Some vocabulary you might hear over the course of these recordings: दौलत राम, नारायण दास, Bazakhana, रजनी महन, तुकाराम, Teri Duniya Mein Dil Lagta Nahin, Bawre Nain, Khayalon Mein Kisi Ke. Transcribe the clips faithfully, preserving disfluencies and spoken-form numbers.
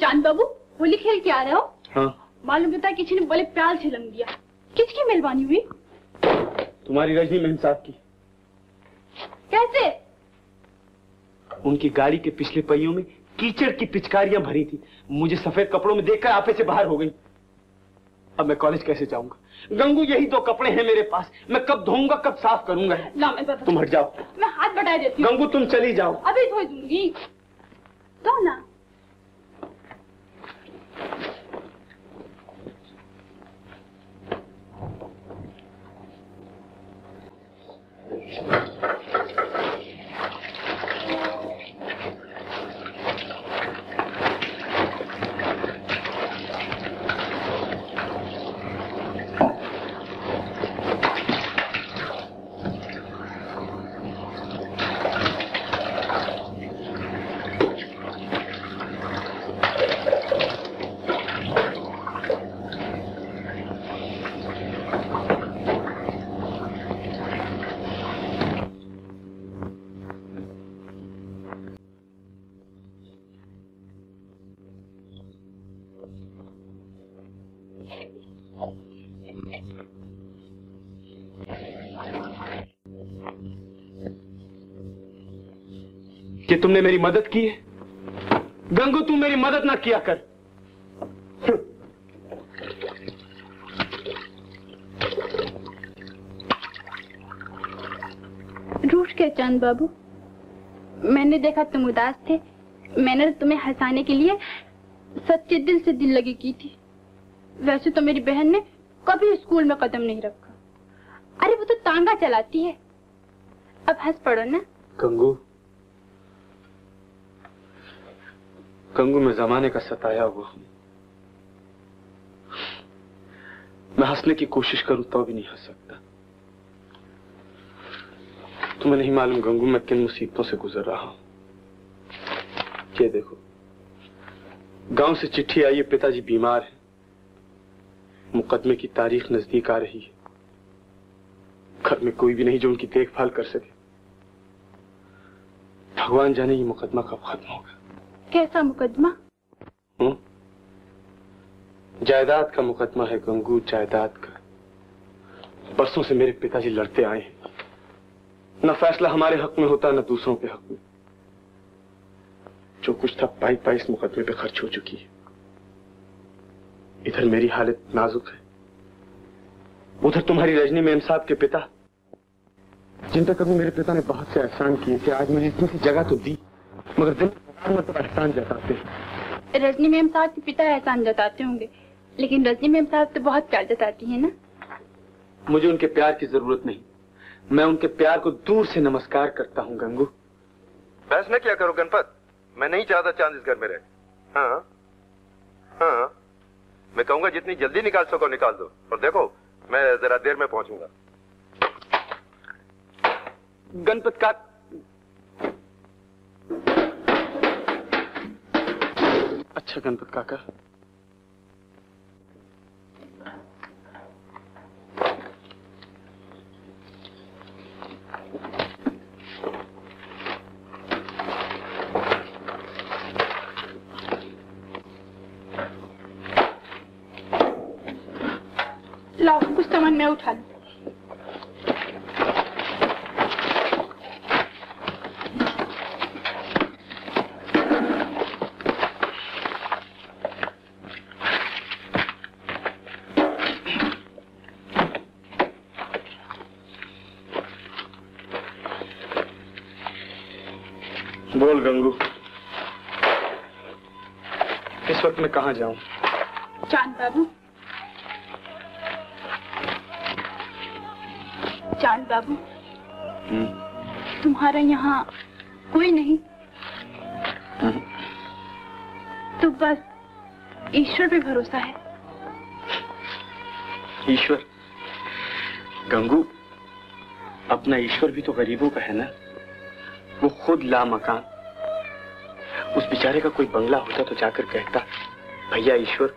चांद बाबू होली खेल के आ रहे हो? हाँ। मालूम होता है किसी ने बड़े प्यार से लंग दिया। किसकी मेहरबानी हुई? तुम्हारी रजनी महन साहब की। कैसे? उनकी गाड़ी के पिछले पहियों में कीचड़ की पिचकारियां भरी थी, मुझे सफेद कपड़ों में देखकर आपे से बाहर हो गई। अब मैं कॉलेज कैसे जाऊंगा? गंगू यही दो कपड़े हैं मेरे पास, मैं कब धोऊंगा कब साफ करूंगा? ना मैं बता, तुम हट जाओ। मैं हाथ बटा देती हूं। गंगू तुम चली जाओ। अभी धो दूंगी। दो ना। कि तुमने मेरी मदद की है? गंगू तू मेरी मदद ना किया कर। रूठ के चांद बाबू, मैंने देखा तुम उदास थे, मैंने तुम्हें हंसाने के लिए सच्चे दिल से दिल लगी की थी। वैसे तो मेरी बहन ने कभी स्कूल में कदम नहीं रखा। अरे वो तो तांगा चलाती है। अब हंस पड़ो ना। गंगू गंगू में जमाने का सताया हुआ, मैं हंसने की कोशिश करूं तो भी नहीं हंस सकता। तुम्हें नहीं मालूम गंगू मैं किन मुसीबतों से गुजर रहा हूं। ये देखो, गांव से चिट्ठी आई है, पिताजी बीमार हैं, मुकदमे की तारीख नजदीक आ रही है, घर में कोई भी नहीं जो उनकी देखभाल कर सके। भगवान जाने ये मुकदमा कब खत्म होगा। कैसा मुकदमा? हुँ? जायदाद का मुकदमा है गंगू, जायदाद का। बरसों से मेरे पिताजी लड़ते आए हैं, न फैसला हमारे हक में होता न दूसरों के हक में। जो कुछ था पाई पाई इस मुकदमे पे खर्च हो चुकी है। इधर मेरी हालत नाजुक है, उधर तुम्हारी रजनी मेम साहब के पिता, जिन पर कभी मेरे पिता ने बहुत से एहसान किए थे, आज मैंने इतनी जगह तो दी मगर दिल मतलब एहसान जताते हैं। रजनी मेम साहब के पिता एहसान जताते होंगे, लेकिन रजनी मेम साहब तो बहुत प्यार जताती है ना। मुझे उनके प्यार की जरूरत नहीं, मैं उनके प्यार को दूर से नमस्कार करता हूँ। गंगू बहस न किया करो गणपत, मैं नहीं चाहता चांद इस घर में रहे। हाँ हाँ, मैं कहूँगा जितनी जल्दी निकाल सको निकाल दो, और देखो मैं जरा देर में पहुँचूंगा। गणपत का अच्छा गणपत काका, लाओ कुछ सामान मैं उठा लूं। बोल गंगू, इस वक्त मैं कहाँ जाऊँ? चांद बाबू, चांद बाबू, तुम्हारा यहाँ कोई नहीं, तो बस ईश्वर पे भरोसा है। ईश्वर? गंगू अपना ईश्वर भी तो गरीबों का है ना, वो खुद ला मकान। उस बेचारे का कोई बंगला होता तो जाकर कहता, भैया ईश्वर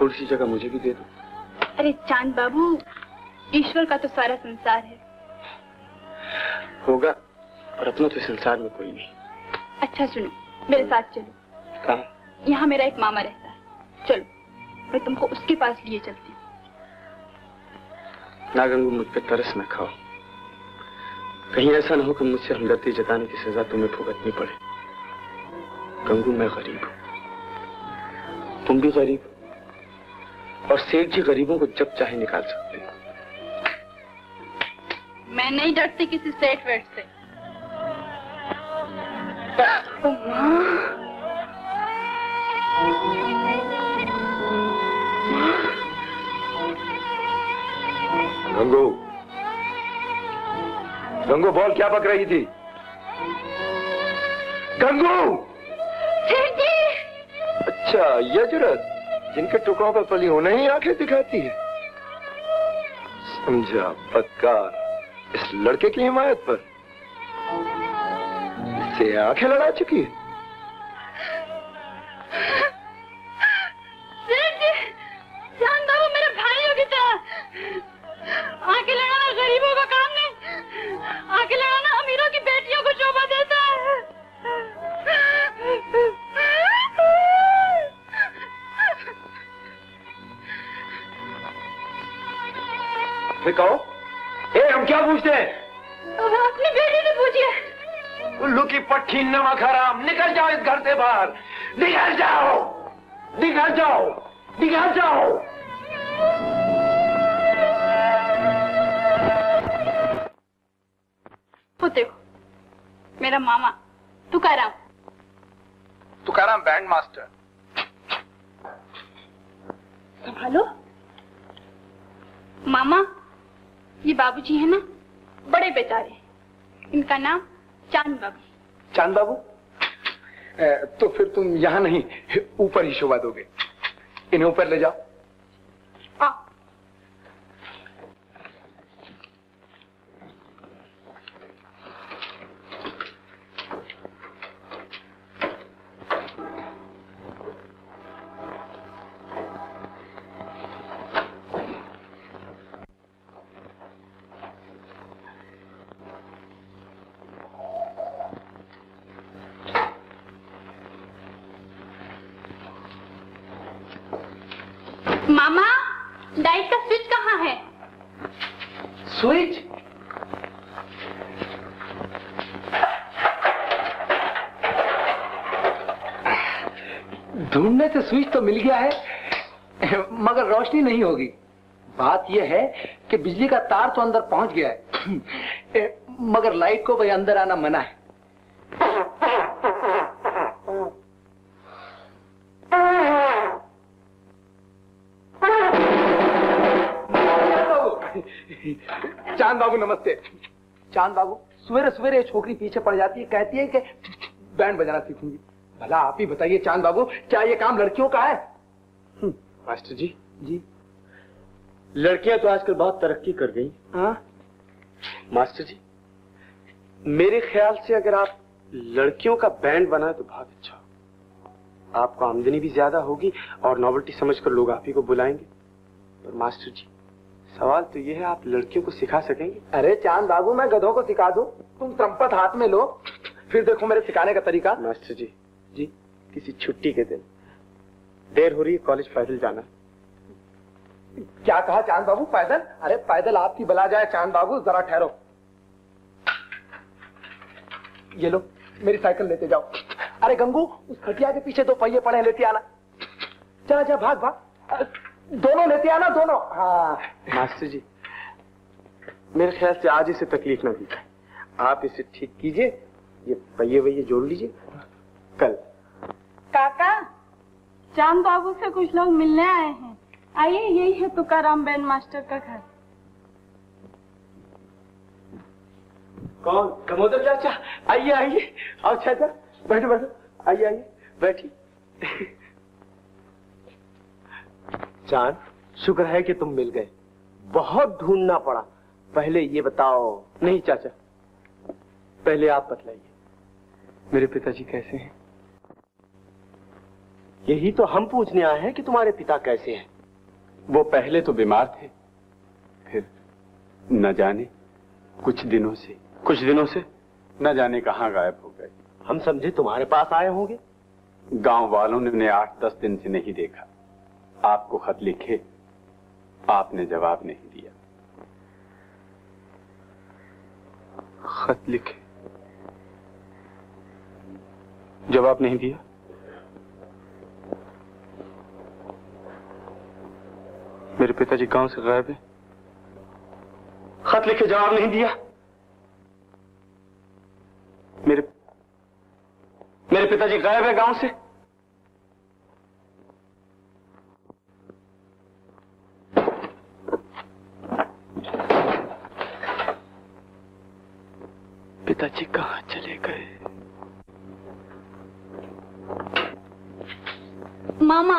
थोड़ी सी जगह मुझे भी दे दो। अरे चांद बाबू, ईश्वर का तो सारा संसार है। होगा, और अपना तो संसार में कोई नहीं। अच्छा सुनो, मेरे साथ चलो। कहाँ? यहाँ मेरा एक मामा रहता है, चलो मैं तुमको उसके पास लिए चलती हूँ। ना गंगू, मुझ पे तरस न खाओ, कहीं ऐसा ना हो कि मुझसे हमदर्दी जताने की सजा तुम्हें भुगतनी पड़े। गंगू, मैं गरीब हूँ, तुम भी गरीब और सेठ जी गरीबों को जब चाहे निकाल सकते हैं। मैं नहीं डरती किसी सेठ वेट से। ओ माँ, गंगू, गंगू बोल, क्या बक रही थी? गंगू! सेठ जी! अच्छा, ये जुरत जिनके टुकड़ों पर पली होना ही आंखें दिखाती है। समझा, बदकार इस लड़के की हिमायत पर इससे आंखें लड़ा चुकी है। कहो, ए हम क्या पूछते हैं? अपनी बेटी से पूछिए। उल्लू की पट्टी, नमक हराम, निकल जाओ इस घर से बाहर, निकल जाओ, निकल जाओ, निकल जाओ। वो देखो मेरा मामा तुकाराम, तुकाराम बैंड मास्टर। संभालो मामा, ये बाबूजी है ना, बड़े बेचारे, इनका नाम चांद बाबू। चांद बाबू? तो फिर तुम यहाँ नहीं ऊपर ही शोभा दोगे, इन्हें ऊपर ले जाओ। आ। मामा, डाइट का स्विच कहाँ है? स्विच? ढूंढने से स्विच तो मिल गया है, मगर रोशनी नहीं होगी। बात यह है कि बिजली का तार तो अंदर पहुंच गया है, मगर लाइट को भाई अंदर आना मना है। चांद बाबू नमस्ते। चांद बाबू, सवेरे सवेरे छोकरी पीछे पड़ जाती है, कहती है कि बैंड बजाना सीखूंगी। भला आप ही बताइए चांद बाबू, क्या ये काम लड़कियों का है? मास्टर जी जी लड़कियां तो आजकल बहुत तरक्की कर गई। हाँ मास्टर जी, मेरे ख्याल से अगर आप लड़कियों का बैंड बनाए तो बहुत अच्छा, आपको आमदनी भी ज्यादा होगी और नॉवेल्टी समझकर लोग आप ही को बुलाएंगे। पर मास्टर जी, सवाल तो ये है, आप लड़कियों को सिखा सकेंगे? अरे चांद बाबू, मैं गधों को सिखा दूं, तुम ट्रम्पट हाथ में लो, फिर देखो मेरे सिखाने का तरीका। मास्टर जी जी किसी छुट्टी के दिन, देर हो रही है, कॉलेज पैदल जाना। क्या कहा चांद बाबू, पैदल? अरे पैदल आपकी बला जाए चांद बाबू, जरा ठहरो, ये लो मेरी साइकिल लेते जाओ। अरे गंगू, उस खटिया के पीछे दो पहिए पड़े, लेते आना। चला जा, भाग भाग, दोनों लेते आना, दोनों। हाँ मास्टर जी, मेरे ख्याल से आज इसे तकलीफ ना दी, आप इसे ठीक कीजिए, ये पहिए वही जोड़ लीजिए। कल काका, चांद बाबू से कुछ लोग मिलने आए हैं, आइए, यही है तुकाराम बैंड मास्टर का घर। कौन? कमोदर चाचा, आइए आइए, आओ चाचा, बैठो बैठो, आइए आइए, बैठिए। चांद, शुक्र है कि तुम मिल गए, बहुत ढूंढना पड़ा। पहले ये बताओ। नहीं चाचा, पहले आप बतलाइए, मेरे पिताजी कैसे हैं? यही तो हम पूछने आए हैं कि तुम्हारे पिता कैसे हैं। वो पहले तो बीमार थे, फिर न जाने कुछ दिनों से कुछ दिनों से न जाने कहाँ गायब हो गए। हम समझे तुम्हारे पास आए होंगे, गांव वालों ने उन्हें आठ दस दिन से नहीं देखा। आपको खत लिखे, आपने जवाब नहीं दिया। खत लिखे, जवाब नहीं दिया। मेरे पिताजी गांव से गायब है। खत लिखे, जवाब नहीं दिया। मेरे मेरे पिताजी गायब है गांव से। पिताजी कहां चले गए? मामा,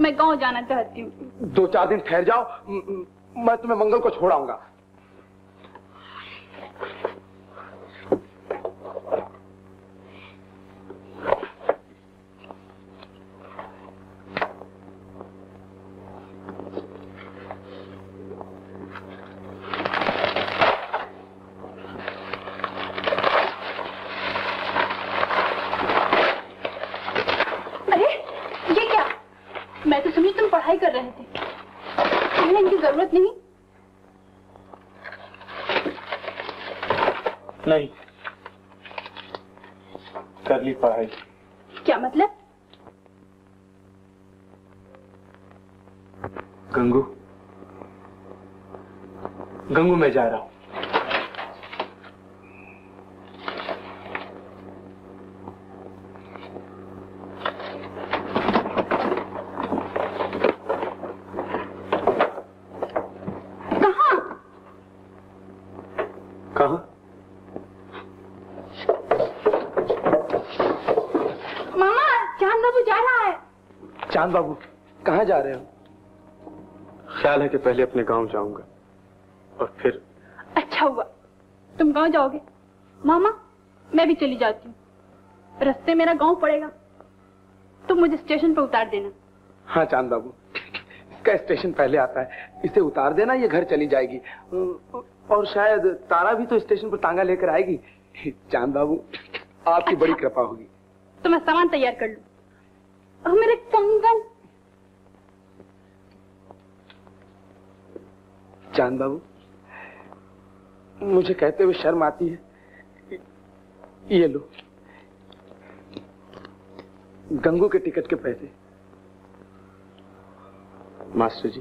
मैं गांव जाना चाहती हूँ। दो चार दिन ठहर जाओ, मैं तुम्हें मंगल को छोड़ाऊंगा। क्या मतलब? गंगू, गंगू मैं जा रहा हूं। बाबू कहाँ जा रहे हो? ख्याल है कि पहले अपने गांव जाऊंगा और फिर। अच्छा हुआ तुम गांव जाओगे। मामा मैं भी चली जाती हूँ। रास्ते मेरा गांव पड़ेगा, तुम मुझे स्टेशन पर उतार देना। हाँ चांद बाबू, इसका स्टेशन पहले आता है, इसे उतार देना, ये घर चली जाएगी। और शायद तारा भी तो स्टेशन पर तांगा लेकर आएगी। चांद बाबू आपकी अच्छा। बड़ी कृपा होगी। तो मैं सामान तैयार कर लूँ। और मेरे कंगन। चांद बाबू मुझे कहते हुए शर्म आती है। ये लो गंगू के टिकट के पैसे। मास्टर जी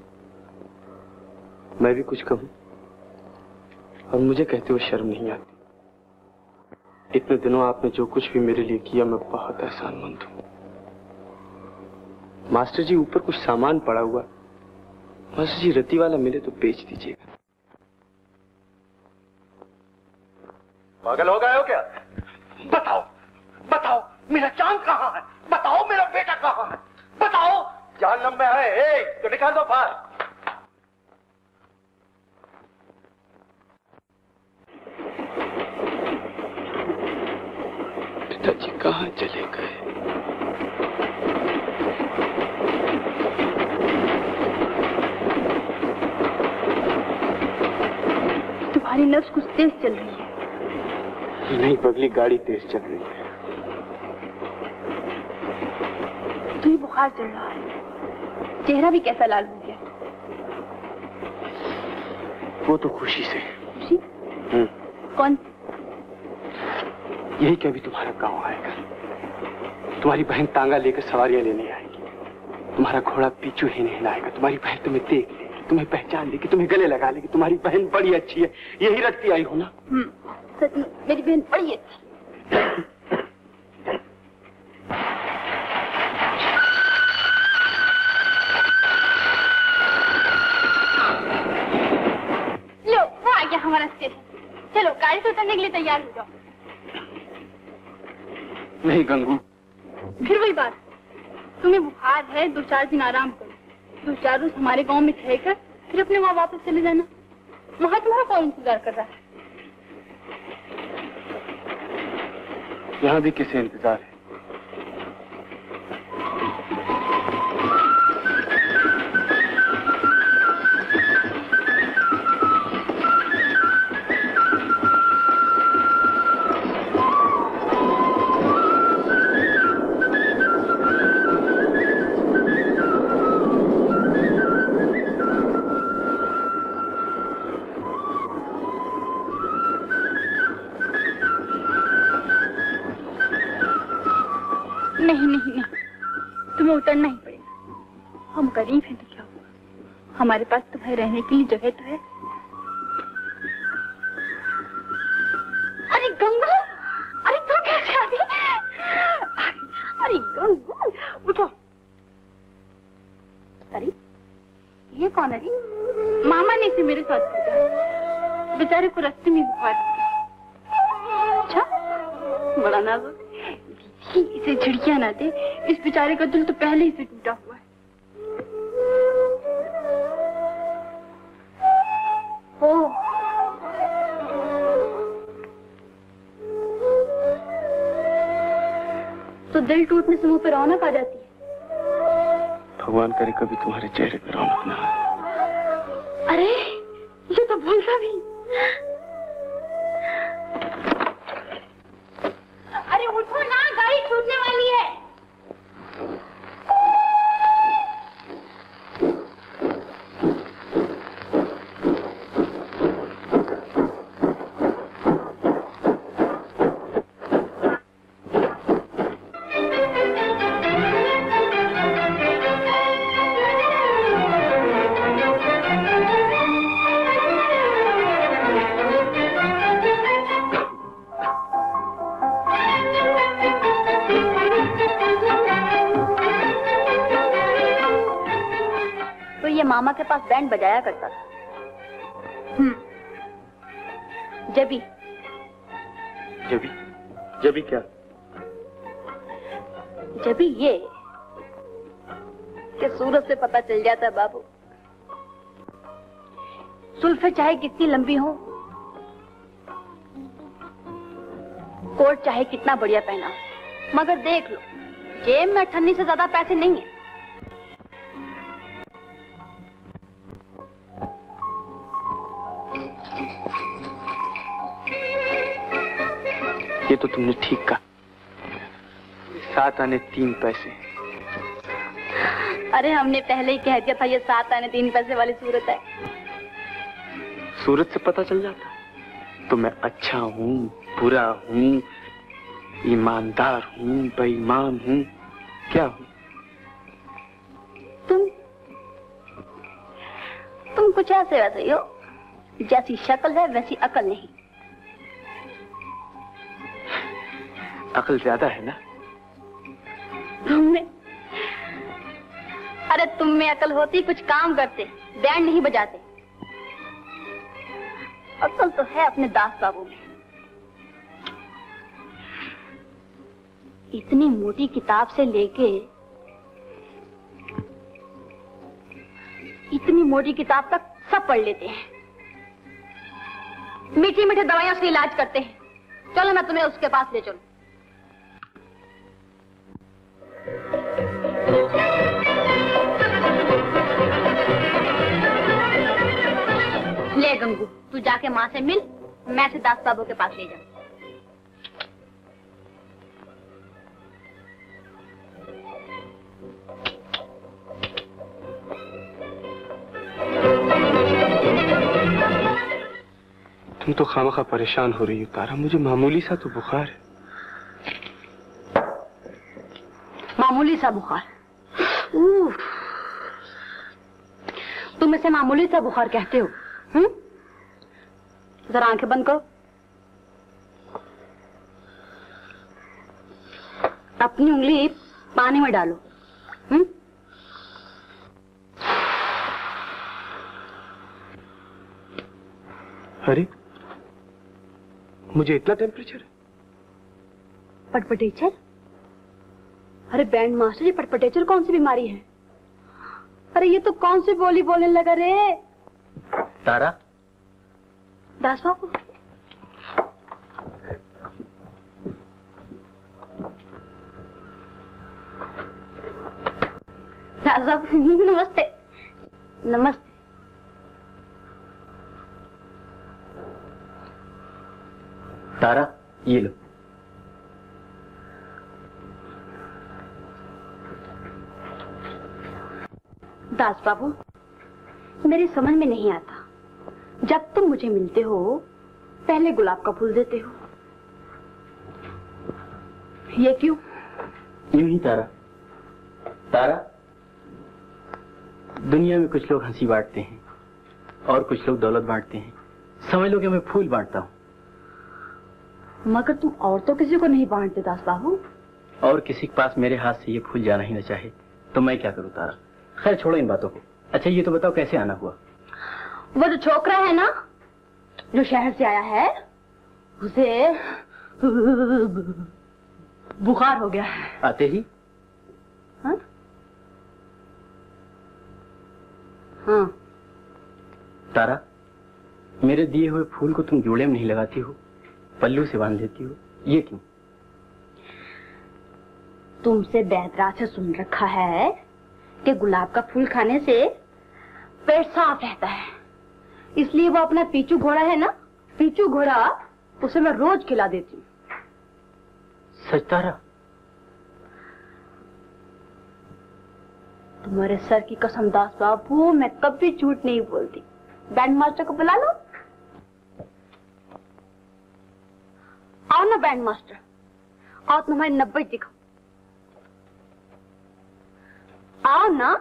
मैं भी कुछ कहूं और मुझे कहते हुए शर्म नहीं आती। इतने दिनों आपने जो कुछ भी मेरे लिए किया मैं बहुत एहसानमंद हूं। मास्टर जी ऊपर कुछ सामान पड़ा हुआ, मास्टर जी रति वाला मिले तो बेच दीजिएगा। पागल हो गए हो क्या? बताओ बताओ मेरा चांद कहाँ है? बताओ मेरा बेटा कहाँ है? बताओ। जहन्नम में है। ए, तो निकाल दो बाहर। पिताजी कहाँ चले गए? हमारी नब्ज कुछ तेज चल रही है। नहीं पगली, गाड़ी तेज चल रही है। तुझे बुखार चल रहा है, चेहरा भी कैसा लाल हो गया। वो तो खुशी से। खुशी? कौन? यही कि अभी तुम्हारा गांव आएगा, तुम्हारी बहन तांगा लेकर सवारियां लेने आएगी, तुम्हारा घोड़ा पीछू हिलाएगा, तुम्हारी बहन तुम्हें देख लेगी, तुम्हें पहचान लेगी, तुम्हें गले लगा लेगी। तुम्हारी बहन बड़ी अच्छी है, यही रटती आई हो ना? सच में मेरी बहन बड़ी अच्छी। लो वो आ गया हमारा स्टेशन। चलो गाड़ी से उतरने के लिए तैयार हो जाओ। नहीं गंगू, फिर वही बात, तुम्हें बुखार है, दो चार दिन आराम करो। दो चार रोज हमारे गांव में ठहर कर फिर अपने वहाँ वापस चले जाना। वहाँ तुम्हारा कौन इंतजार कर रहा है? यहाँ भी किसे इंतजार है? नहीं नहीं नहीं, तुम्हें उतरना ही पड़ेगा। हम गरीब हैं तो क्या हुआ, हमारे पास तुम्हें रहने के लिए जगह तो है। अरे गंगू, अरे तू कैसे आ गई? अरे गंगू उठो। अरे ये कौन है? मामा ने इसे मेरे साथ भेजा, बेचारे को रास्ते में बुखार। अच्छा बड़ा नाज़, इसे झिड़कियां ना दे, इस बेचारे का दिल तो पहले ही से टूटा हुआ है। ओह तो दिल टूटने से मुंह पर रौनक आ जाती है। भगवान करे कभी तुम्हारे चेहरे पर रौनक ना आए। अरे ये तो भूलता भी। अरे उठो ना, गाड़ी छूटने वाली है। मामा के पास बैंड बजाया करता था। जबी जबी जबी क्या? जबी ये कि सूरत से पता चल जाता बाबू, सुल्फे चाहे कितनी लंबी हो, कोट चाहे कितना बढ़िया पहना, मगर देख लो जेब में अठन्नी से ज्यादा पैसे नहीं है। ये तो तुमने ठीक कहा, सात आने तीन पैसे। अरे हमने पहले ही कह दिया था ये सात आने तीन पैसे वाली सूरत है। सूरत से पता चल जाता तो मैं अच्छा हूँ, बुरा हूँ, ईमानदार हूँ, बेईमान हूँ, क्या हूँ। तुम तुम कुछ ऐसे वैसे हो, जैसी शक्ल है वैसी अकल नहीं। अकल ज्यादा है ना तुममें। अरे तुम में अकल होती कुछ काम करते, बैंड नहीं बजाते। अकल तो है अपने दास बाबू में। इतनी मोटी किताब से लेके इतनी मोटी किताब तक सब पढ़ लेते हैं, मीठी मीठी दवाइयों से इलाज करते हैं। चलो मैं तुम्हें उसके पास ले चलूं। ले गंगू, तू जाके माँ से मिल, मैं से दास बाबू के पास ले जाऊं। तुम तो खामखा परेशान हो रही हो तारा, मुझे मामूली सा तो बुखार है। मामूली सा बुखार? तुम इसे मामूली सा बुखार कहते हो? हम्म, जरा आंखें बंद करो, अपनी उंगली पानी में डालो। हम्म, अरे मुझे इतना टेम्परेचर है। पटपटेचर? अरे बैंड मास्टर, ये पटपटेचर कौन सी बीमारी है? अरे ये तो कौन सी बोली बोलने लगा रे तारा? दास बाबू, दास बाबू नमस्ते। नमस्ते। तारा ये लो। दास बाबू मेरी समझ में नहीं आता, जब तुम मुझे मिलते हो पहले गुलाब का फूल देते हो, ये क्यों? यूं ही तारा तारा दुनिया में कुछ लोग हंसी बांटते हैं और कुछ लोग दौलत बांटते हैं, समझ लो कि मैं फूल बांटता हूँ। मगर तुम और तो किसी को नहीं बांटते दास बाबू। और किसी के पास मेरे हाथ से ये फूल जाना ही ना चाहे तो मैं क्या करूँ तारा। खैर छोड़ो इन बातों को, अच्छा ये तो बताओ कैसे आना हुआ। वो जो छोकरा है ना जो शहर से आया है उसे बुखार हो गया है आते ही। हाँ हाँ तारा, मेरे दिए हुए फूल को तुम जोड़े में नहीं लगाती हो, पल्लू से बांध देती हो, ये क्यों? तुमसे बैदराज से सुन रखा है कि गुलाब का फूल खाने से पेट साफ रहता है, इसलिए वो अपना पीछू घोड़ा है ना, पीछू घोड़ा, उसे मैं रोज खिला देती हूँ। सच तारा? तुम्हारे सर की कसम दास बाबू, मैं कभी झूठ नहीं बोलती। बैंड मास्टर को बुला लो। आओ ना बैंड मास्टर, आओ तुम्हारी नब्बे दिखाओ, आओ ना।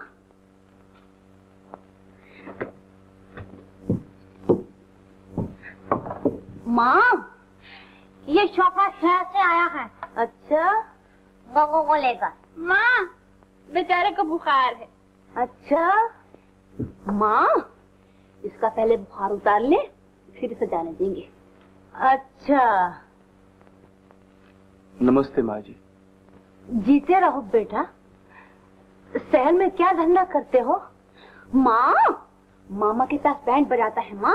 माँ ये छोकरा शहर से आया है। अच्छा गंगो को लेकर। माँ बेचारे को बुखार है। अच्छा माँ इसका पहले बुखार उतार ले फिर इसे जाने देंगे। अच्छा नमस्ते माँ जी। जीते रहो बेटा। शहर में क्या धंधा करते हो? माँ मामा के साथ बैंड बजाता है माँ।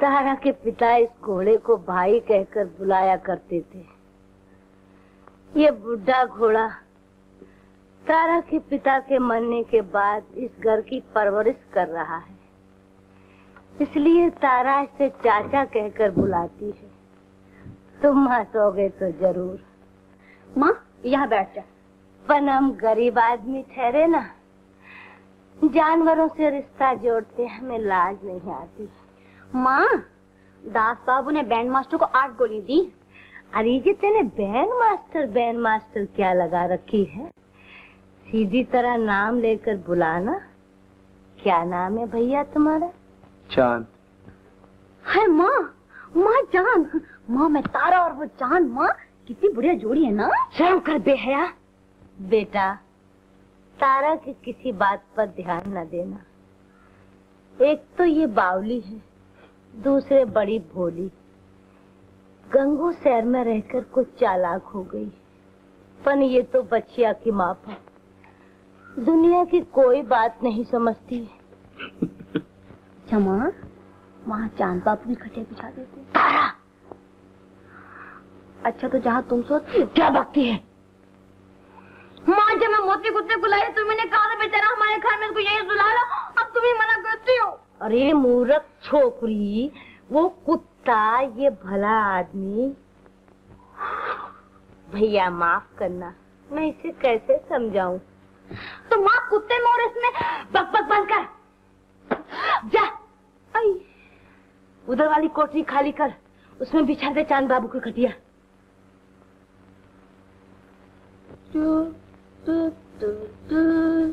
तारा के पिता इस घोड़े को भाई कहकर बुलाया करते थे। ये बुढ़ा घोड़ा तारा के पिता के मरने के बाद इस घर की परवरिश कर रहा है, इसलिए तारा इसे चाचा कहकर बुलाती है। तुम हंसोगे तो जरूर। माँ यहाँ बैठ जा। पर हम गरीब आदमी ठहरे ना, जानवरों से रिश्ता जोड़ते हमें लाज नहीं आती। माँ दास बाबू ने बैंड मास्टर को आठ गोली दी। अरे जी तेने बैंड मास्टर बैंड मास्टर क्या लगा रखी है? सीधी तरह नाम लेकर बुलाना। क्या नाम है भैया तुम्हारा? चांद। हाय माँ, माँ चांद, माँ मैं तारा और वो चांद, माँ कितनी बढ़िया जोड़ी है ना। शर्म कर बेहया। बेटा तारा की किसी बात पर ध्यान न देना, एक तो ये बावली है, दूसरे बड़ी भोली। गंगू शहर में रहकर कुछ चालाक हो गई, पर ये तो बच्चिया की माँ पर दुनिया की कोई बात नहीं समझती। क्षमा वहाँ चांद बापू भी खटे बिछा देते। तारा! अच्छा तो जहाँ तुम सोती हो क्या भक्ति है? माँ जब मैं मोती कुत्ते को लाई तो मैंने कहा था बेचारा हमारे घर में इसको यही सुला लो, अब तुम ही मना करती हो। अरे मूर्ख छोकरी, वो कुत्ता ये भला आदमी। भैया माफ करना, मैं इसे कैसे समझाऊं? तो माँ कुत्ते में और इसमें बक बक बंद कर जा। उधर वाली कोठरी खाली कर, उसमें बिछा दे चांद बाबू को खटिया। तू तू तू तू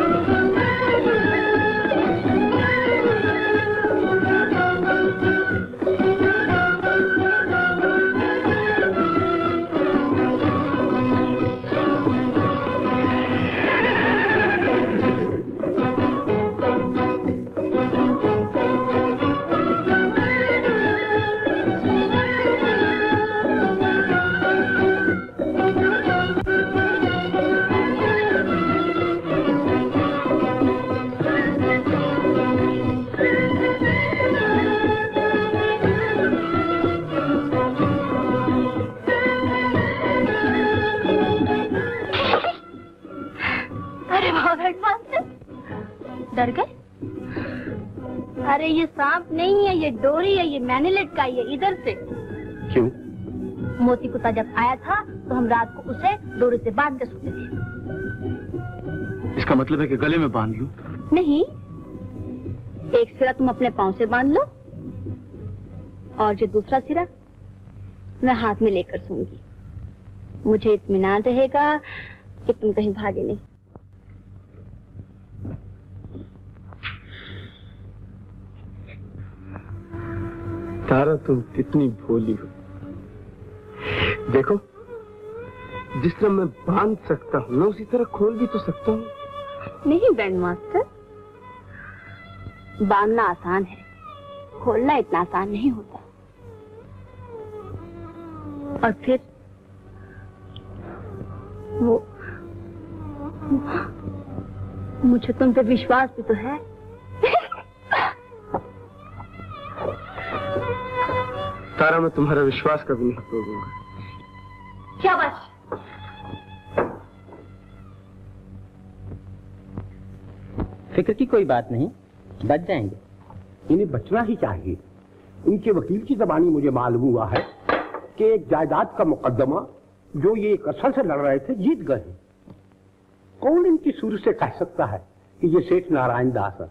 डर गए। अरे ये सांप नहीं है, ये डोरी है, ये मैनेलेट का है। इधर से क्यों? मोती कुत्ता जब आया था तो हम रात को उसे डोरी से बांध के सोते थे। इसका मतलब है कि गले में बांध लूं? नहीं, एक सिरा तुम अपने पाँव से बांध लो और जो दूसरा सिरा मैं हाथ में लेकर सोंगी। मुझे इत्मीनान रहेगा कि तुम कहीं भागे नहीं। तारा तुम कितनी भोली हो। देखो, जिस तरह मैं बांध सकता हूँ मैं उसी तरह खोल भी तो सकता हूँ। नहीं बैंड मास्टर, बांधना आसान है, खोलना इतना आसान नहीं होता। और फिर वो मुझे तुम पे विश्वास भी तो है। तारा, मैं तुम्हारा विश्वास कभी नहीं तोड़ूंगा। क्या बात? फिक्र की कोई बात नहीं, बच जाएंगे। इन्हें बचना ही चाहिए। इनके वकील की जबानी मुझे मालूम हुआ है कि एक जायदाद का मुकदमा जो ये एक असल से लड़ रहे थे जीत गए। कौन इनकी सुर से कह सकता है कि ये सेठ नारायण दास है।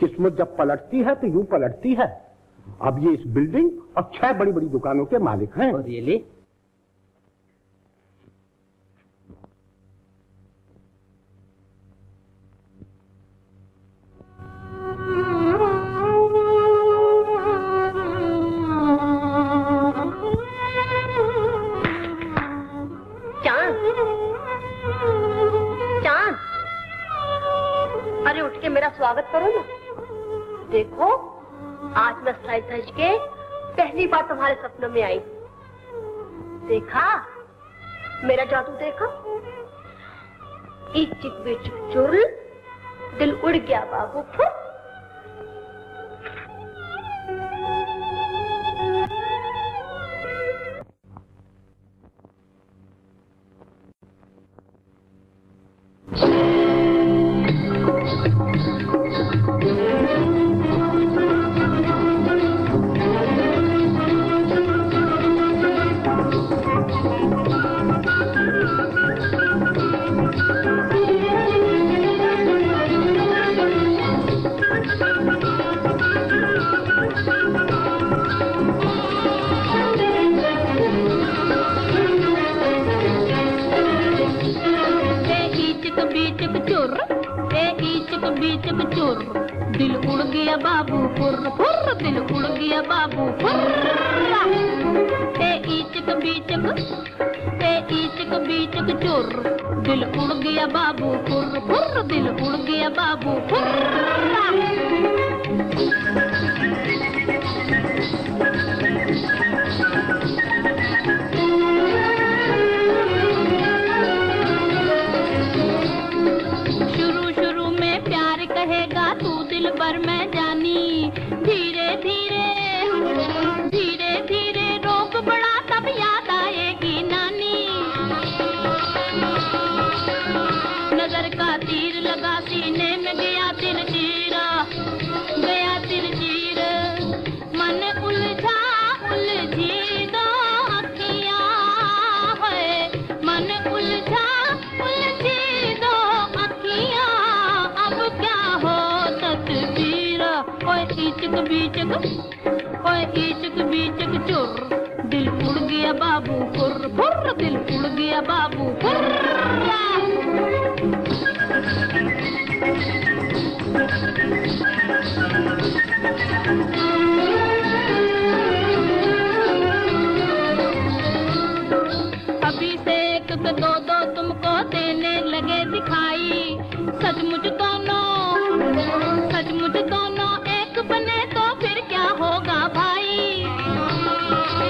किस्मत जब पलटती है तो यूं पलटती है। अब ये इस बिल्डिंग और छह बड़ी बड़ी दुकानों के मालिक हैं। और ये ले, स्वागत करो ना। देखो, आज मैं सज धज के पहली बार तुम्हारे सपनों में आई। देखा मेरा जादू, देखा। एक चिक बीच चुरल, दिल उड़ गया बाबू।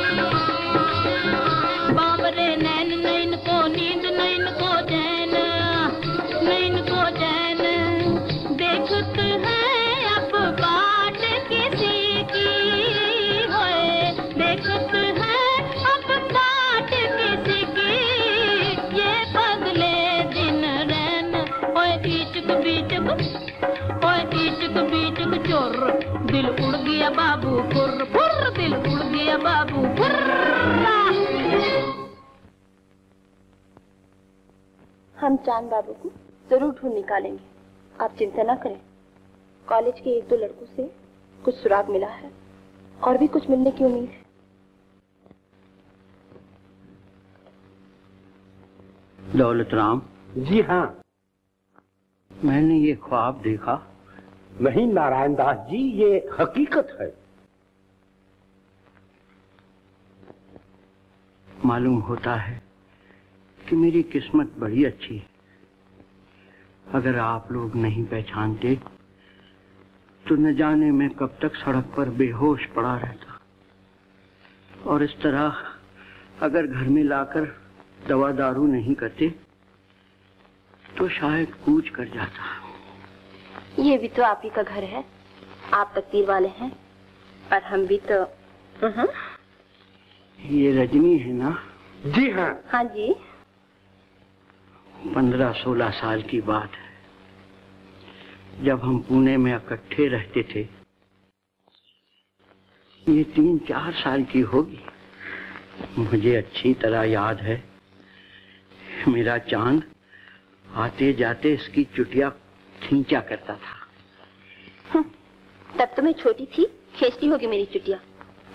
बाबरे नैन नैन को नींद नैन को जय। हम चांद बाबू को जरूर ढूंढ निकालेंगे, आप चिंता ना करें। कॉलेज के एक दो लड़कों से कुछ सुराग मिला है और भी कुछ मिलने की उम्मीद है। दौलत राम जी हाँ, मैंने ये ख्वाब देखा। नहीं नारायण दास जी, ये हकीकत है। मालूम होता है कि मेरी किस्मत बड़ी अच्छी है। अगर आप लोग नहीं पहचानते तो न जाने मैं कब तक सड़क पर बेहोश पड़ा रहता, और इस तरह अगर घर में लाकर दवा दारू नहीं करते तो शायद कूच कर जाता। ये भी तो आप ही का घर है, आप तकदीर वाले हैं और हम भी तो। ये रजनी है ना? जी हाँ। हाँ जी। पंद्रह सोलह साल की बात है, जब हम पुणे में इकट्ठे रहते थे। ये तीन चार साल की होगी। मुझे अच्छी तरह याद है, मेरा चांद आते जाते इसकी चुटिया खींचा करता था। तब तो मैं छोटी थी, खींचती होगी मेरी चुटिया।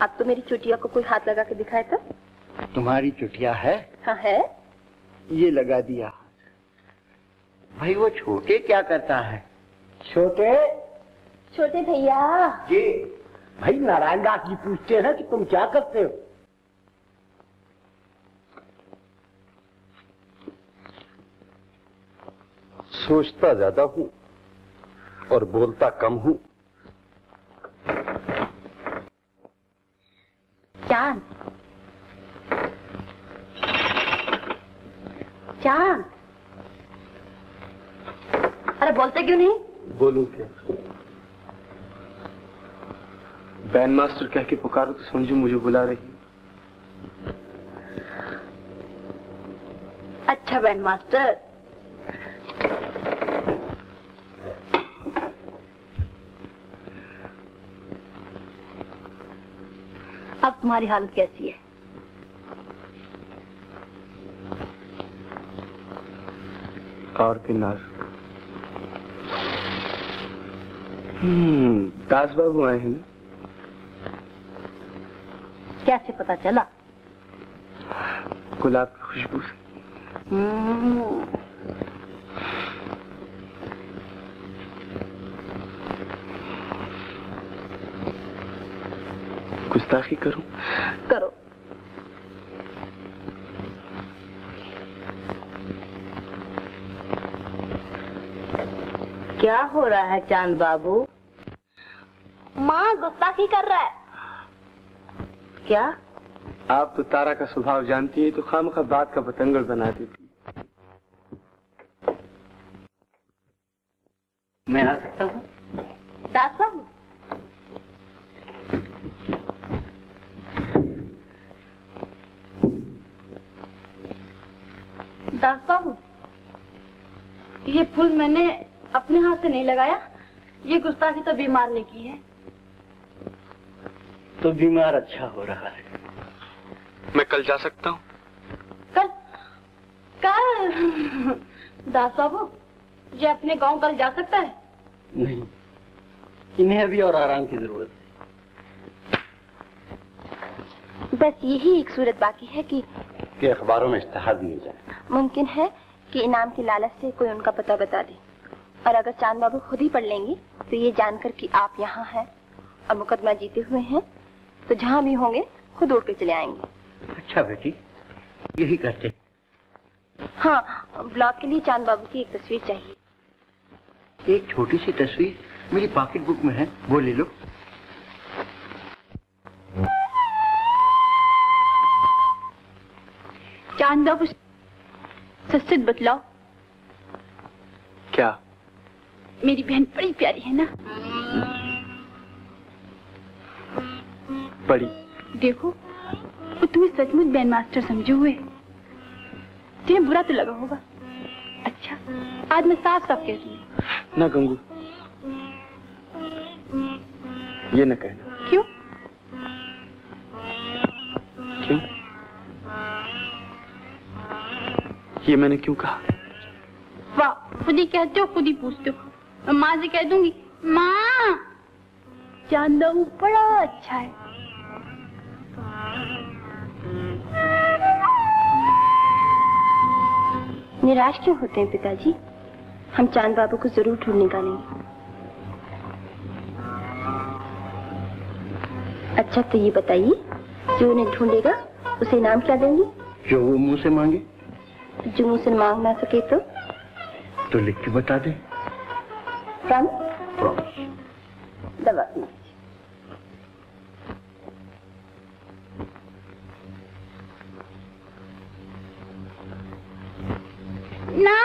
अब तो मेरी चुटिया को कोई हाथ लगा के दिखाए तो। तुम्हारी चुटिया है? हाँ है। ये लगा दिया। भाई वो छोटे क्या करता है? छोटे छोटे भैया जी। भाई नारायण दास जी पूछते हैं कि तुम क्या करते हो। सोचता ज्यादा हूँ और बोलता कम हूँ। चांद चांद, अरे बोलते क्यों नहीं? बोलूं क्या? बैन मास्टर कह के पुकारो तो समझो मुझे बुला रही। अच्छा बैन मास्टर। अब तुम्हारी हालत कैसी है? और किनार। हम्म, दास बाबू आए हैं। कैसे पता चला? गुलाब की खुशबू से। गुस्ताखी करूं? करो। क्या हो रहा है चांद बाबू? माँ गुस्ताखी कर रहा है। क्या? आप तो तारा का स्वभाव जानती है, तो खामखा बात का बतंगड़ बना देती। मैं आ सकता हूँ दास बाबू? दास बाबू, ये फूल मैंने अपने हाथ से नहीं लगाया, ये गुस्ताखी तो बीमार ने की है। तो बीमार अच्छा हो रहा है। मैं कल जा सकता हूँ? कल? कल? दास बाबू, ये अपने गांव कल जा सकता है? नहीं, इन्हें अभी और आराम की जरूरत है। बस यही एक सूरत बाकी है कि कि अखबारों में इश्तहार दिए जाए। मुमकिन है कि इनाम की लालच से कोई उनका पता बता दे, और अगर चांद बाबू खुद ही पढ़ लेंगे तो ये जानकर कि आप यहाँ हैं और मुकदमा जीते हुए हैं, तो जहाँ भी होंगे खुद उड़ के चले आएंगे। अच्छा बेटी, यही करते। हाँ, ब्लॉग के लिए चांद बाबू की एक तस्वीर चाहिए। एक छोटी सी तस्वीर मेरी पॉकेट बुक में है, वो ले लो। चांद बाबू सच बतलाओ, क्या मेरी बहन बड़ी प्यारी है ना? बड़ी। देखो, वो तुम्हें सचमुच बहन मास्टर समझे हुए। तुम्हें बुरा तो लगा होगा। अच्छा, आज मैं साफ साफ कहती हूँ ना गंगू, ये न कहना। क्यों? क्यों? ये मैंने क्यों कहा? खुद ही कहते हो, खुद ही पूछते हो। माँ से कह दूंगी, माँ चांदा बड़ा अच्छा है। निराश क्यों होते हैं पिताजी, हम चांद बाबू को जरूर ढूंढ निकालेंगे। अच्छा तो ये बताइए, जो उन्हें ढूंढेगा उसे इनाम क्या देंगे? जो वो मुंह से मांगे। जो मुंह से मांग ना सके तो तो लिख के बता दे। दवा ना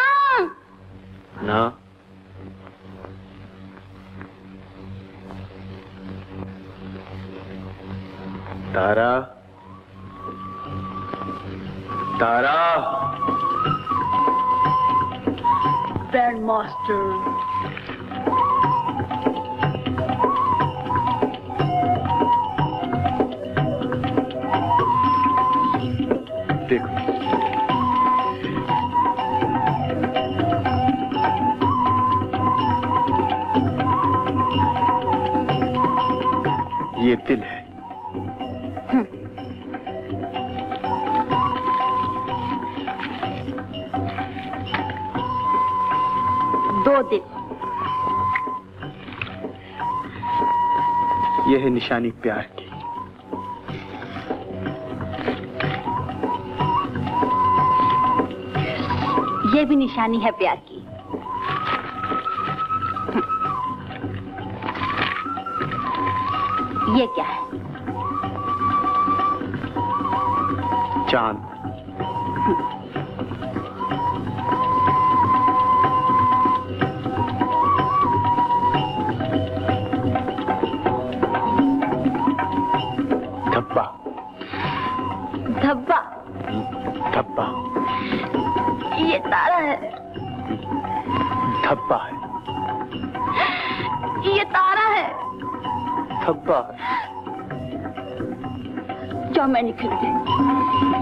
ना तारा तारा बैंड मास्टर। देखो ये दिल है, दो दिल। यह है निशानी प्यार की। यह भी निशानी है प्यार की। ये क्या है? चांद। धब्बा धब्बा धब्बा। ये तारा है। धब्बा है। ये तारा है। धब्बा है। क्या मैं निकल गई?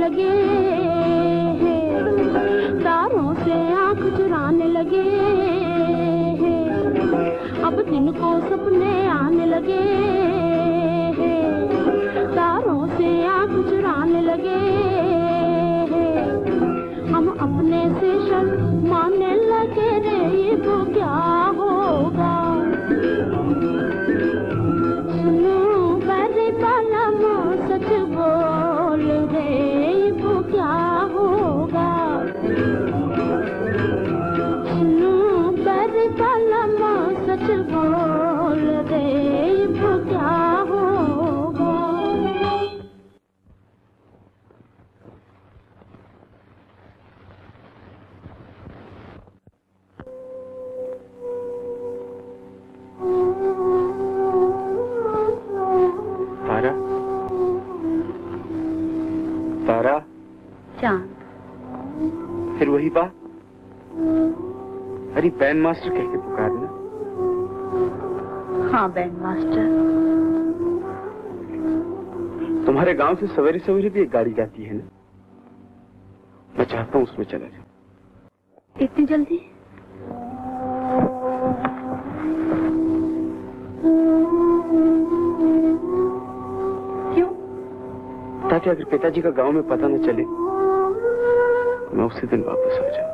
लगे तारों से आँख चुराने लगे। उनको सपने आने लगे, तारों से आँख चुराने लगे, हम अपने से शर्म मानने लगे रे, ये तो क्या होगा। सुनो बड़े कलम सच बोल रे, ये तो क्या होगा। सुनो बड़े कलम सच बोल रे, ये तो क्या होगा। फिर वही बात, अरे बैंड मास्टर कह के पुकारना। हाँ बैंड मास्टर। तुम्हारे गांव से सवेरे सवेरे भी एक गाड़ी जाती है ना, मैं चाहता हूँ उसमें चला जाऊँ। इतनी जल्दी? क्यों? ताकि अगर पिताजी का गांव में पता न चले, मैं उसी दिन वापस आ जाऊं।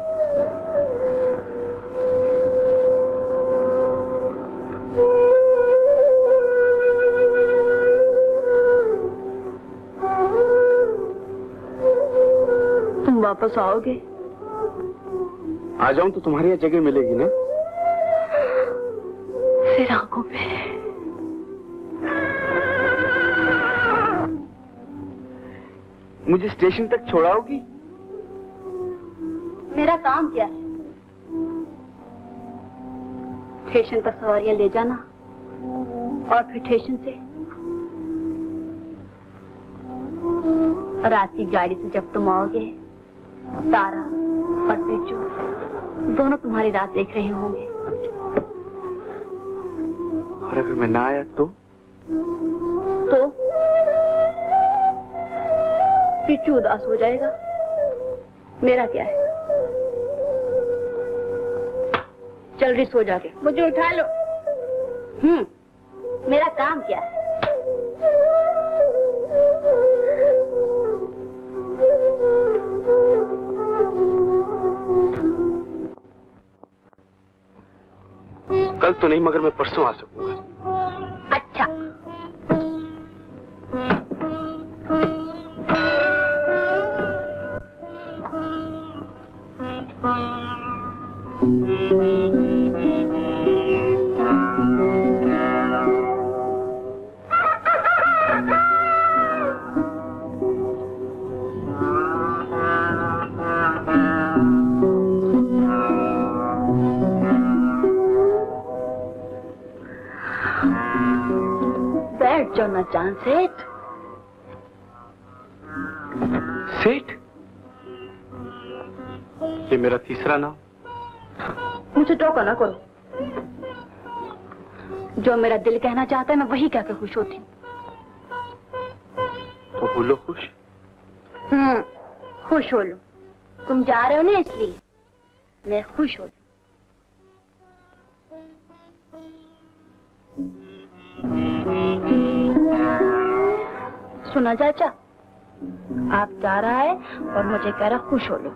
तुम वापस आओगे? आ जाऊं तो तुम्हारी यह जगह मिलेगी ना। फिर आंखों पे मुझे स्टेशन तक छोड़ाओगी? मेरा काम क्या है? स्टेशन पर सवारियां ले जाना और फिर स्टेशन से रात की गाड़ी से जब तुम आओगे, तारा और बिरजू दोनों तुम्हारी रात देख रहे होंगे। और अगर मैं ना आया तो? तो बिरजू उदास हो जाएगा। मेरा क्या है? जल्दी सो जाके मुझे उठा लो। हम्म मेरा काम क्या है? कल तो नहीं मगर मैं परसों आ सकूंगा। अच्छा जान सेठ। सेठ? ये मेरा तीसरा नाम। मुझे टोका ना करो। जो मेरा दिल कहना चाहता है मैं वही कहकर खुश होती हूँ। तो बोलो खुश। हम्म खुश हो लो। तुम जा रहे हो ना इसलिए मैं खुश हो। सुना चाचा, आप जा रहा है और मुझे कह रहा खुश हो लो।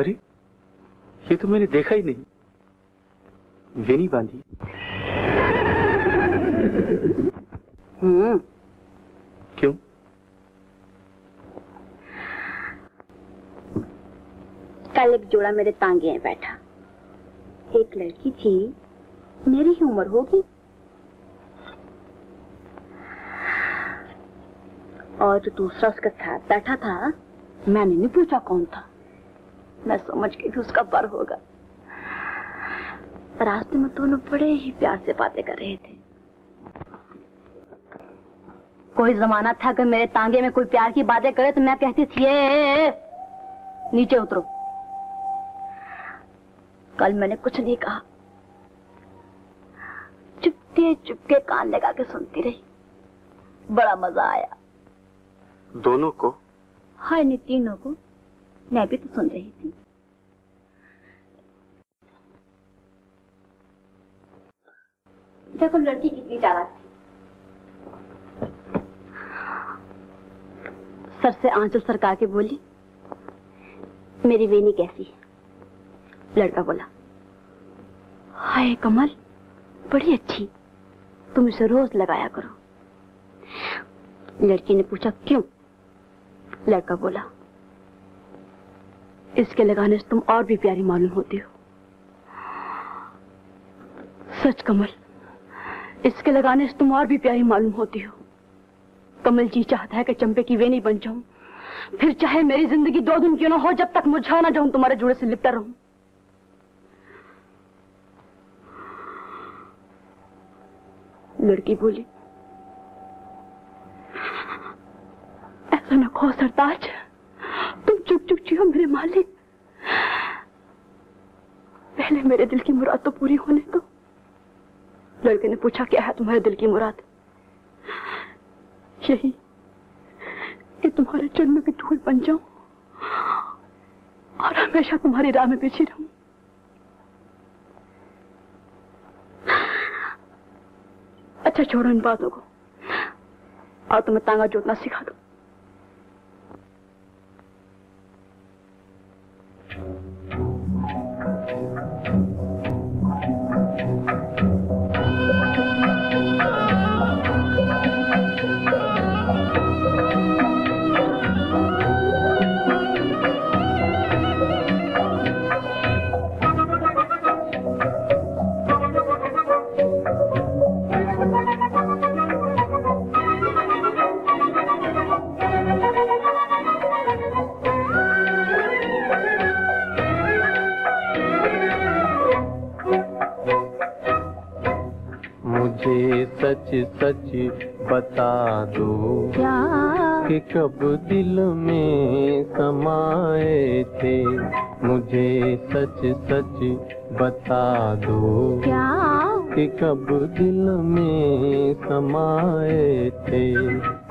अरे ये तो मैंने देखा ही नहीं, वेनी बांधी। हम्म क्यों? कल एक जोड़ा मेरे तांगे में बैठा, एक लड़की थी, मेरी ही उम्र होगी और जो दूसरा उसका साथ बैठा था, मैंने नहीं पूछा कौन था, मैं समझ गई थी उसका पर होगा। रास्ते में दोनों बड़े ही प्यार से बातें कर रहे थे। कोई जमाना था कि मेरे तांगे में कोई प्यार की बातें करे तो मैं कहती थी ये। नीचे उतरो। कल मैंने कुछ नहीं कहा, चुपके चुपके कान लगा के सुनती रही, बड़ा मजा आया। दोनों को? हाँ, नहीं तीनों को। मैं भी तो सुन रही थी। देखो लड़की कितनी चालाक थी, सर से आंचल सरका के बोली मेरी वेनी कैसी है। लड़का बोला हाय कमल बड़ी अच्छी, तुम इसे रोज लगाया करो। लड़की ने पूछा क्यों? लड़का बोला इसके लगाने से तुम और भी प्यारी मालूम होती हो। सच कमल, इसके लगाने से तुम और भी प्यारी मालूम होती हो। कमल जी चाहता है कि चंपे की वेनी बन जाऊं, फिर चाहे मेरी जिंदगी दो दिन क्यों ना हो, जब तक मुझा ना जाऊं तुम्हारे जुड़े से लिपटा रहूं। लड़की बोली ऐसा न कहो सरताज, तुम चुप चुप जियो मेरे मालिक, पहले मेरे दिल की मुराद तो पूरी होने दो। लड़के ने पूछा क्या है तुम्हारे दिल की मुराद? यही कि तुम्हारे चरणों की धूल बन जाऊं और हमेशा तुम्हारी राह में पीछे रहूं। अच्छा छोड़ो इन बातों को और तुम्हें तांगा जोतना सिखा दो। सच सच बता दो कि कब दिल में समाए थे। मुझे सच सच बता दो कि कब दिल में समाए थे।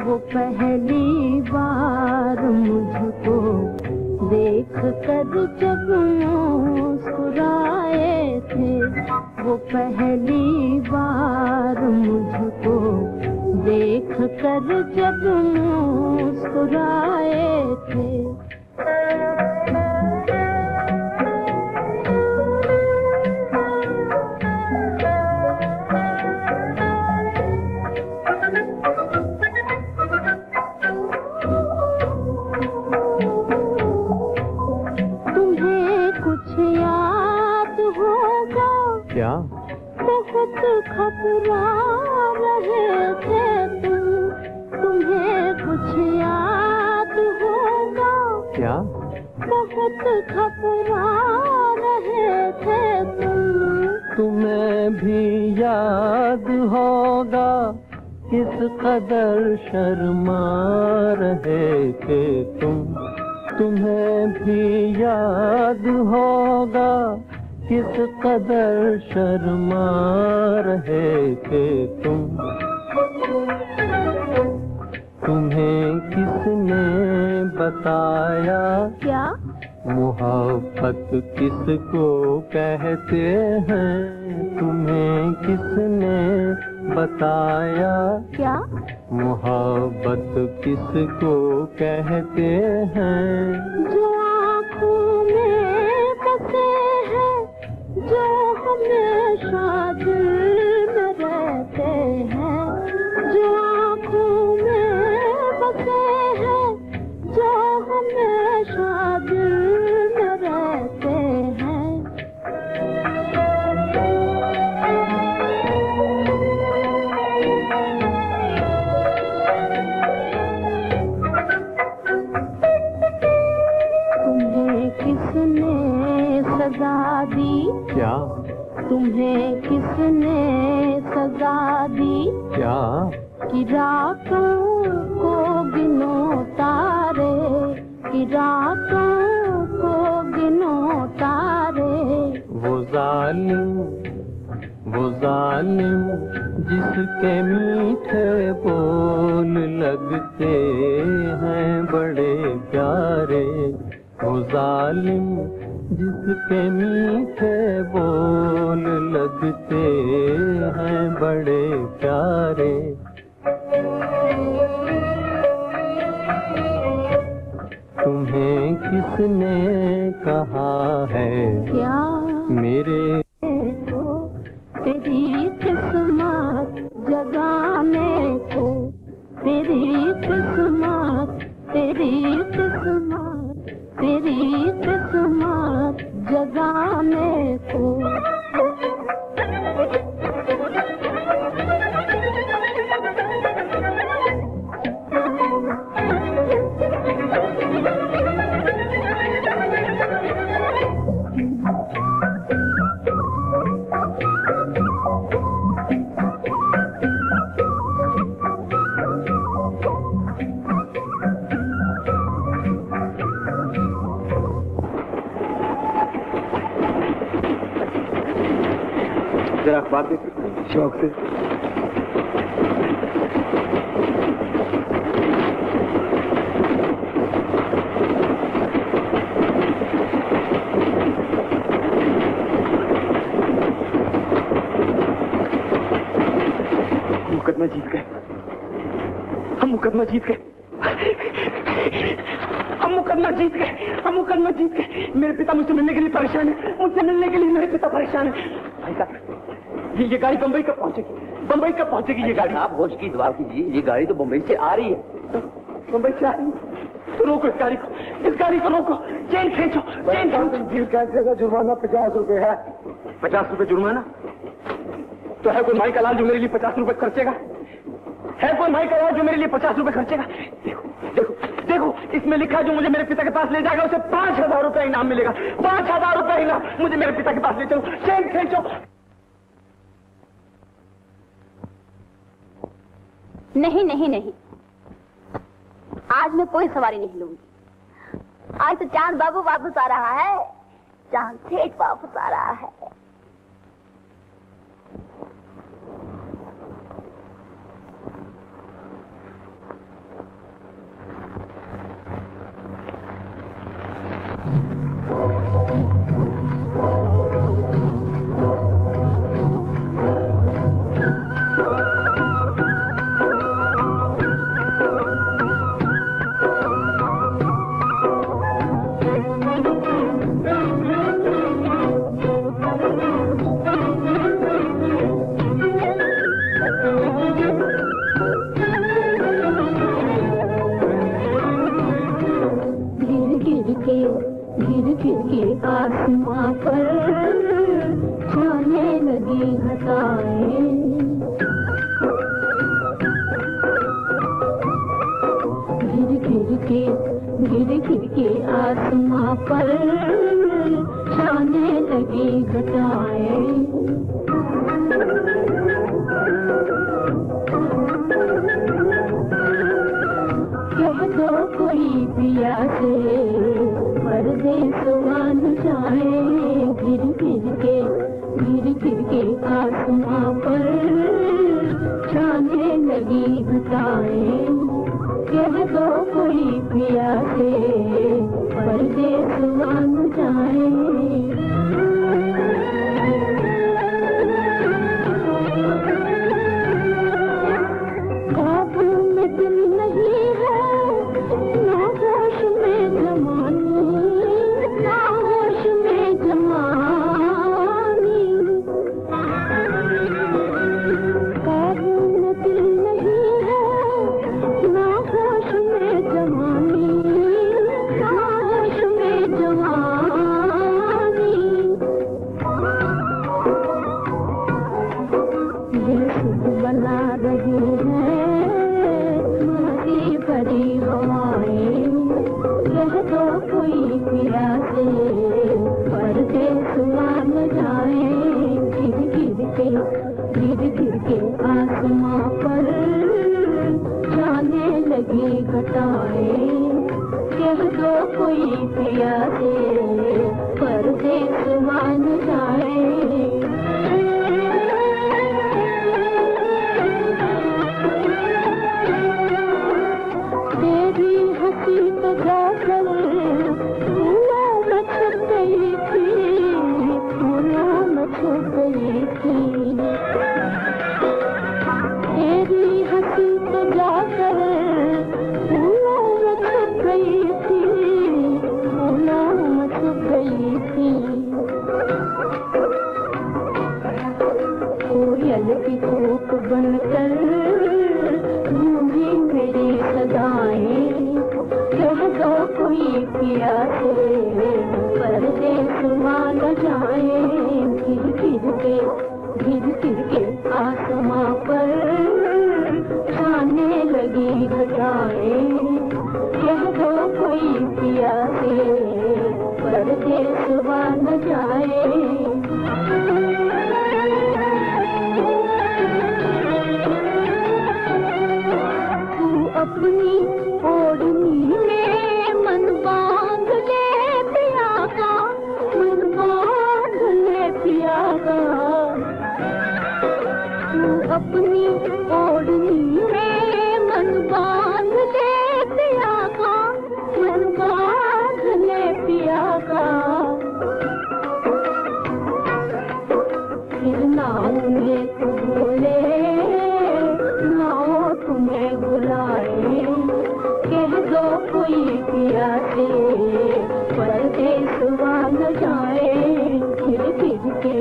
वो पहली बार मुझको देख कर जब मुस्कुराए थे, वो पहली बार मुझको देख कर जब मुस्कुराए थे। खतरा रहे थे तुम, तुम्हें कुछ याद होगा क्या? बहुत खतरा रहे थे तुम, तुम्हें भी याद होगा किस कदर शर्मा रहे थे तुम। तुम्हें भी याद होगा किस कदर शर्मा रहे थे तुम। तुम्हें किसने बताया क्या मोहब्बत किसको कहते हैं? तुम्हें किसने बताया क्या मोहब्बत किसको कहते हैं? जो आँखों में बसे हैं, जो हमेशा दिल में रहते हैं, जो आँखों में बसे हैं, जो हमेशा दिल में रहते हैं। तुम्हें किसने सजा दी क्या? तुम्हें किसने सजा दी क्या? कि रातों को गिनो तारे, कि रातों को गिनो तारे। वो जालिम, वो जालिम जिसके मीठे बोल लगते हैं बड़े प्यारे। वो जालिम जिसके मीठे बोल लगते हैं बड़े प्यारे। तुम्हें किसने कहा है क्या मेरे को तेरी किस्मत जगाने को, तेरी किस्मत, तेरी किस्मत, तेरी किस्मत जगाने को। बात देख शौक से मुकदमा जीत गए हम, मुकदमा जीत गए हम, मुकदमा जीत गए हम, मुकदमा जीत गए। मेरे पिता मुझसे मिलने के लिए परेशान है, मुझसे मिलने के लिए मेरे पिता परेशान है। भाई साहब ये गाड़ी बंबई कब पहुंचेगी, बंबई कब पहुंचेगी ये गाड़ी? आप होश की दुआ कीजिए, ये गाड़ी तो बंबई से आ रही है, बंबई से आ रही है। तो रोको इस गाड़ी को, इस गाड़ी को रोको, चेन खींचो, चेन खींचो। जुर्माना पचास रुपए है, पचास रुपए जुर्माना तो है। कोई माई का लाल जो मेरे लिए पचास रुपए खर्चेगा, है कोई माई का लाल जो मेरे लिए पचास रुपए खर्चेगा? देखो देखो देखो इसमें लिखा जो मुझे मेरे पिता के पास ले जाएगा उसे पांच हजार रुपया इनाम मिलेगा, पांच हजार रुपया इनाम। मुझे मेरे पिता के पास ले चलो, चेन खींचो। नहीं नहीं नहीं, आज मैं कोई सवारी नहीं लूंगी। आज तो चांद बाबू वापस आ रहा है, चांद सेठ वापस आ रहा है। गिर गिर के आसमां पर जाने लगी घटाएं, कह दो कोई पिया दे पर से सुहान जाए। की धूप बनकर घूमी मेरी सदाएं, कह दो कोई पिया से पर से सुहान जाए। घिर घिर के घिर घिर के आसमां पर छाने लगी घटाएं, कह दो कोई पिया से पर से सुहान जाए। अपनी ओढ़नी में मन बांध ले पिया का, मन बांध ले पिया का। तू अपनी ओढ़नी में मन बांध ले पिया का, मन बांध ले पिया का। फिर नाव में तू बोले नाव तुम्हें बुलाए, कह दो कोई पिया से परदेश वाला जाए। घिर घिर के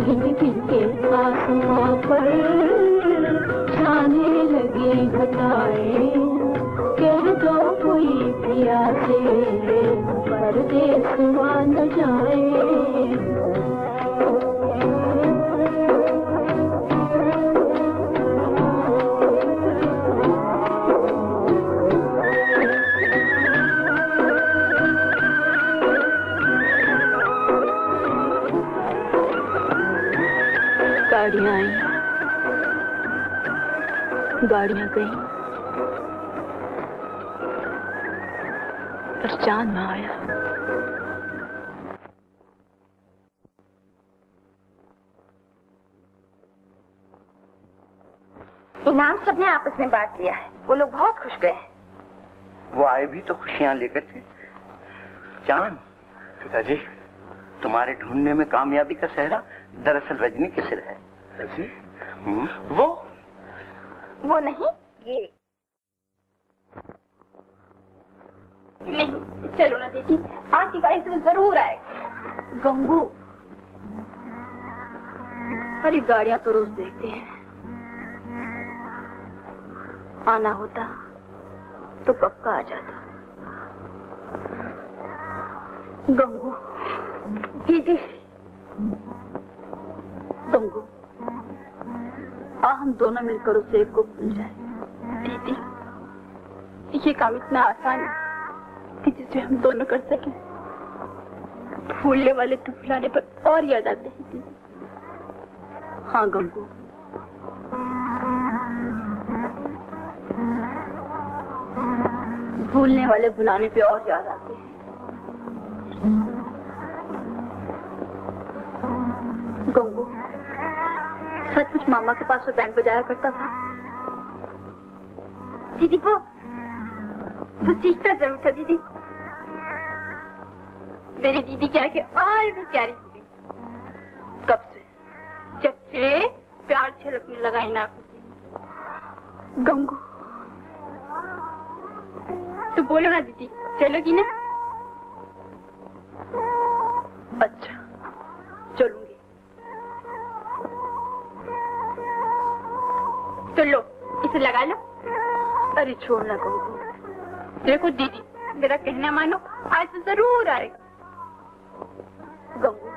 घिर घिर के आसमां पर छाने लगी घटाएं, कह दो कोई पिया से परदेश वाला जाए। गाड़ियाँ आई, गाड़ियाँ गईं, पर चांद ना आया। इनाम सबने आपस में बांट लिया है, वो लोग बहुत खुश गए हैं। वो आए भी तो खुशियाँ लेकर थे। चांद, पिताजी, तुम्हारे ढूंढने में कामयाबी का सेहरा दरअसल रजनी के सिर है। वो वो नहीं, ये नहीं। चलो ना बेटी, आज की गाड़ी से जरूर आएगा। गंगू, अरे गाड़ियाँ तो रोज देखते हैं, आना होता तो पक्का आ जाता। गंगू जी जी गंगू, आ हम दोनों मिलकर उस सेब को भूल जाए। दीदी, ये काम इतना आसान है कि जिसे हम दोनों कर सकें। भूलने वाले तो भुलाने पर और याद आते हैं दीदी। हाँ गंगू, भूलने वाले भुलाने पे और याद आते हैं। गंगू, सचमुच मामा के पास वो बैंड बजाया करता था। दीदी, वो वो सीखता जरूर था दीदी। मेरी दीदी क्या के और भी प्यारी हो गई। कब से जब से प्यार छलकने लगा इन आंखों। गंगू, तो बोलो ना दीदी, चलोगी ना? अच्छा, चलूंगी। तो लो, इसे लगा लो। अरे छोड़ना गंगू, देखो दीदी मेरा कहना मानो, आज तो जरूर आएगा। गंगू,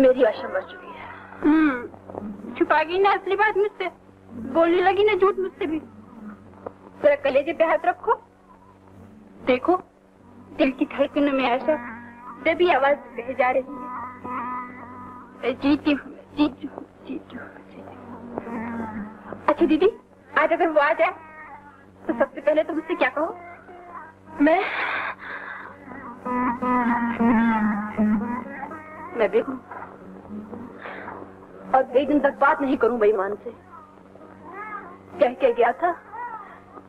मेरी आशा मर चुकी है। हम्म, छुपा गई ना असली बात मुझसे, बोलने लगी ना झूठ मुझसे भी। जरा कलेजे पे हाथ रखो, देखो दिल की धड़कनों में आशा दबी आवाज बह जा रही है। जीती हूँ, जीती हूँ, जीती हूँ। अच्छा दीदी, अगर वो आ जाए तो सबसे पहले तुम उससे क्या कहो? मैं मैं बेगुन और बेगुन तक बात नहीं करूं बेईमान से। कह के गया था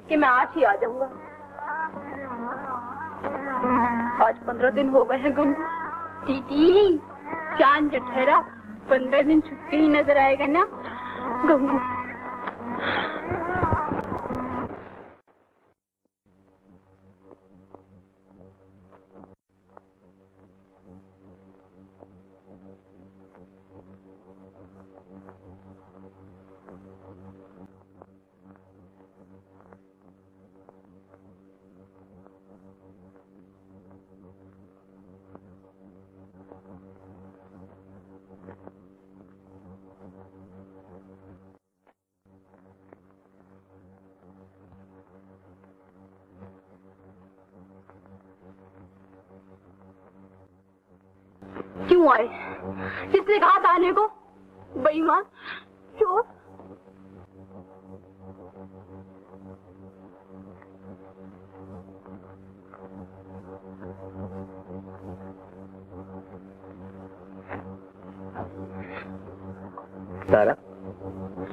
कि मैं आज ही आ जाऊंगा। आज पंद्रह दिन हो गए हैं गुम। दीदी चांद जो ठहरा पंद्रह दिन छुपके ही नजर आएगा ना गुम। क्यों आए? किसने कहा था आने को? बेईमान चोर। तारा,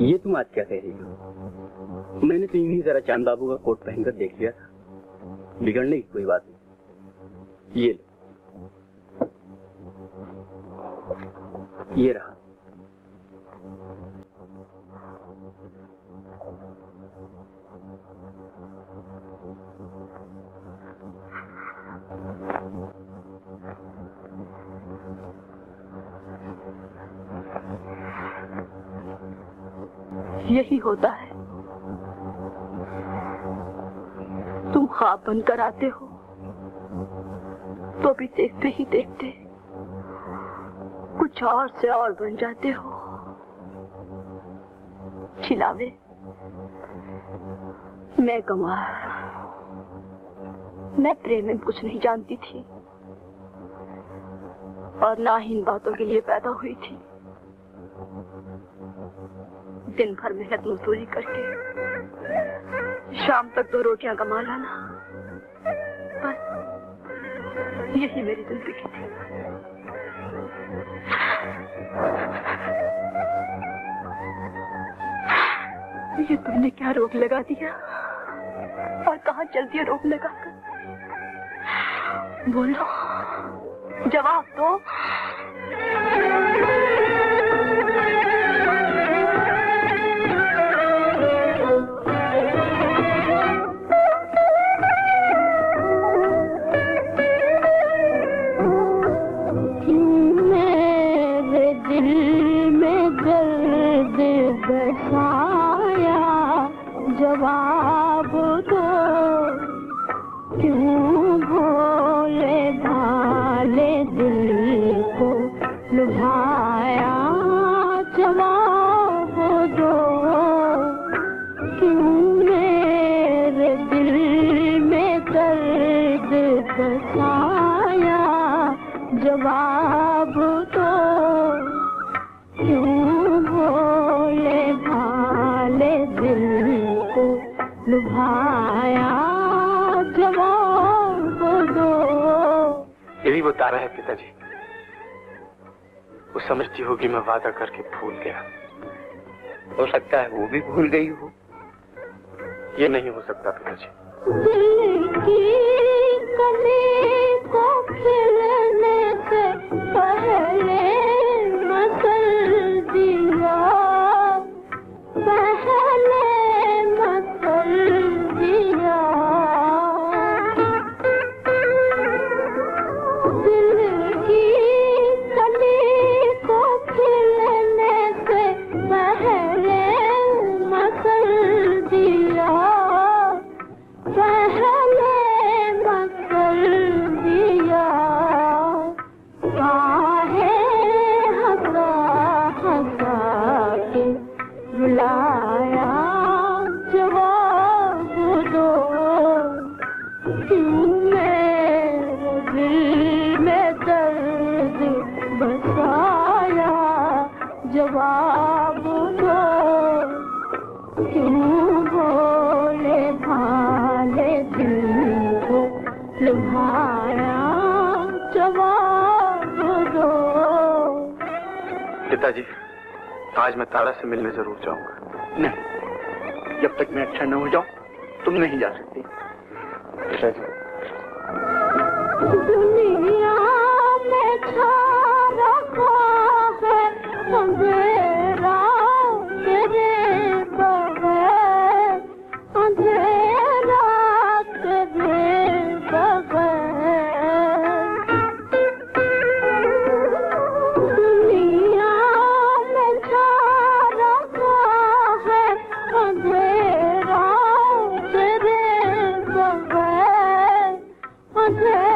ये तुम आज क्या कह रही हो? मैंने तो यूं ही जरा चांद बाबू का कोट पहनकर देख लिया था। बिगड़ने की कोई बात नहीं। ये लो। ये रहा। यही होता है, तुम ख्वाब बनकर आते हो तो भी देखते ही देखते कुछ और से और बन जाते हो। खिलावे मैं कमाल, मैं प्रेम में कुछ नहीं जानती थी और ना ही इन बातों के लिए पैदा हुई थी। दिन भर मेहनत मजदूरी करके शाम तक दो रोटियां कमा लाना, बस यही मेरी जिंदगी थी। ये तुमने क्या रोक लगा दिया और कहाँ चलती है रोक लगा कर? बोलो, जवाब दो। तारा है पिताजी, वो समझती होगी मैं वादा करके भूल गया। हो सकता है वो भी भूल गई हो। ये नहीं हो सकता पिताजी। दिल की कमी को खिलने से पहले पिताजी, आज मैं तारा से मिलने जरूर जाऊंगा। नहीं, जब तक मैं अच्छा न हो जाऊं तुम नहीं जा सकती। दुनिया में सारा ख्वाब है अंधेरा, तेरे बगैर अंधेरा, तेरे बगैर। दुनिया में सारा ख्वाब है अंधेरा, तेरे बगैर अंधेरा।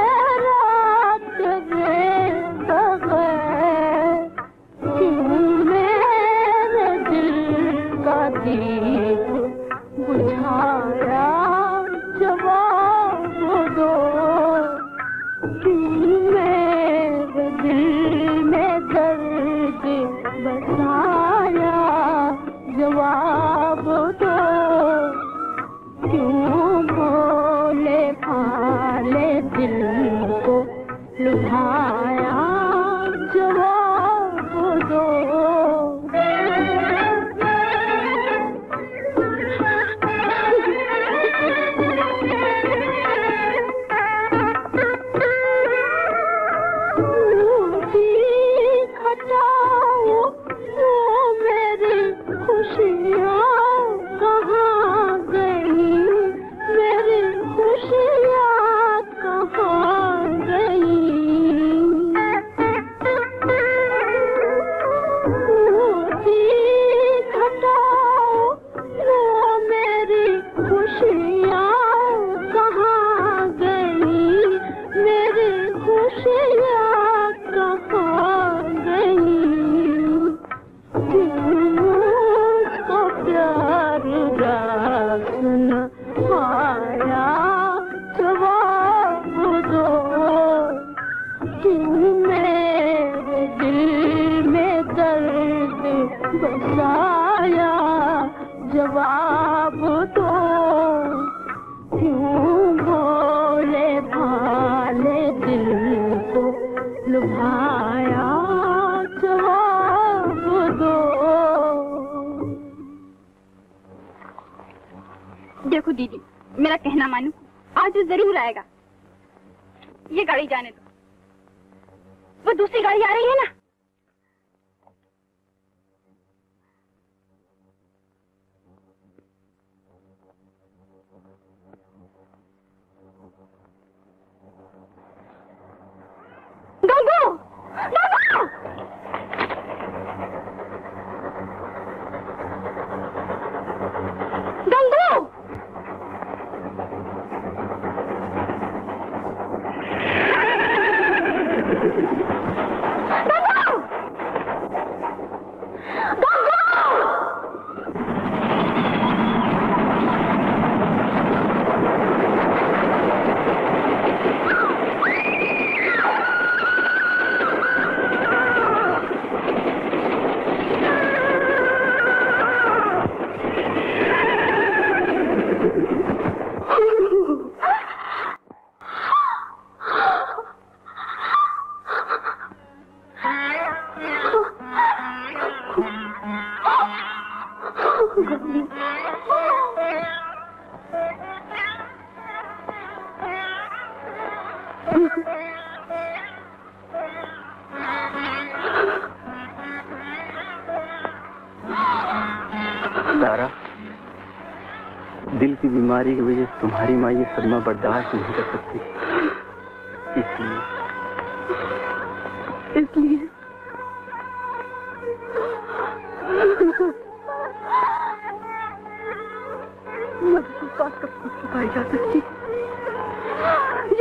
देखो दीदी, मेरा कहना मानो, आज वो जरूर आएगा। ये गाड़ी जाने दो, वो दूसरी गाड़ी आ रही है ना। बीमारी की वजह से तुम्हारी माँ ये सदमा बर्दाश्त नहीं कर सकती, इसलिए इसलिए बात कब तक छुपाई जा सकती है?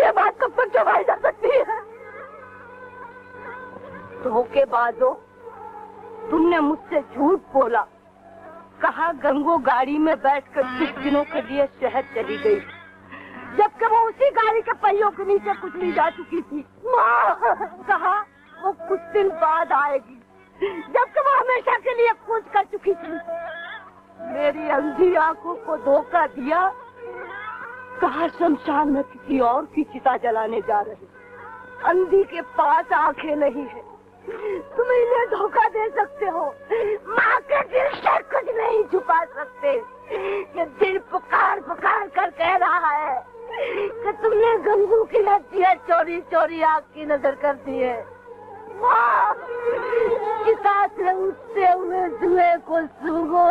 ये बात कब तक छुपाई जा सकती है? धोखेबाजों, तुमने मुझसे झूठ बोला, कहा गंगो गाड़ी में बैठकर कुछ दिनों के लिए शहर चली गई, जबकि वो उसी गाड़ी के पहियों के नीचे कुचली जा चुकी थी। माँ, कहा वो कुछ दिन बाद आएगी, जबकि वो हमेशा के लिए कूद कर चुकी थी। मेरी अंधी आंखों को धोखा दिया, कहा शमशान में किसी और की चिता जलाने जा रही। अंधी के पास आंखें नहीं है, तुम इन्हें धोखा दे सकते हो। माँ के दिल से कुछ नहीं छुपा सकते। ये दिल पुकार पुकार कर कह रहा है कि तुमने गंगू की नदियाँ चोरी चोरी आग की नजर कर दी है। माँ चिता से उठते हुए धुएं को सूंघो,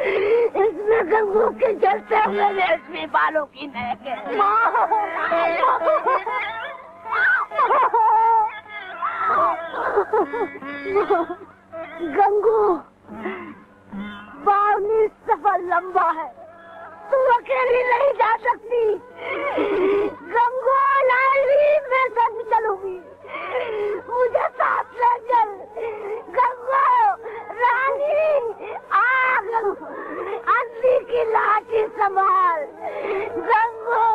इसमें गंगू के जलते हुए रेशमी बालों की महक है। गंगू बावनी सफर लंबा है, तू अकेली नहीं जा सकती। गंगू लाली मैं संग चलूंगी, मुझे साथ ले चल। गंगू रानी आ, अंधी की लाठी संभाल। गंगू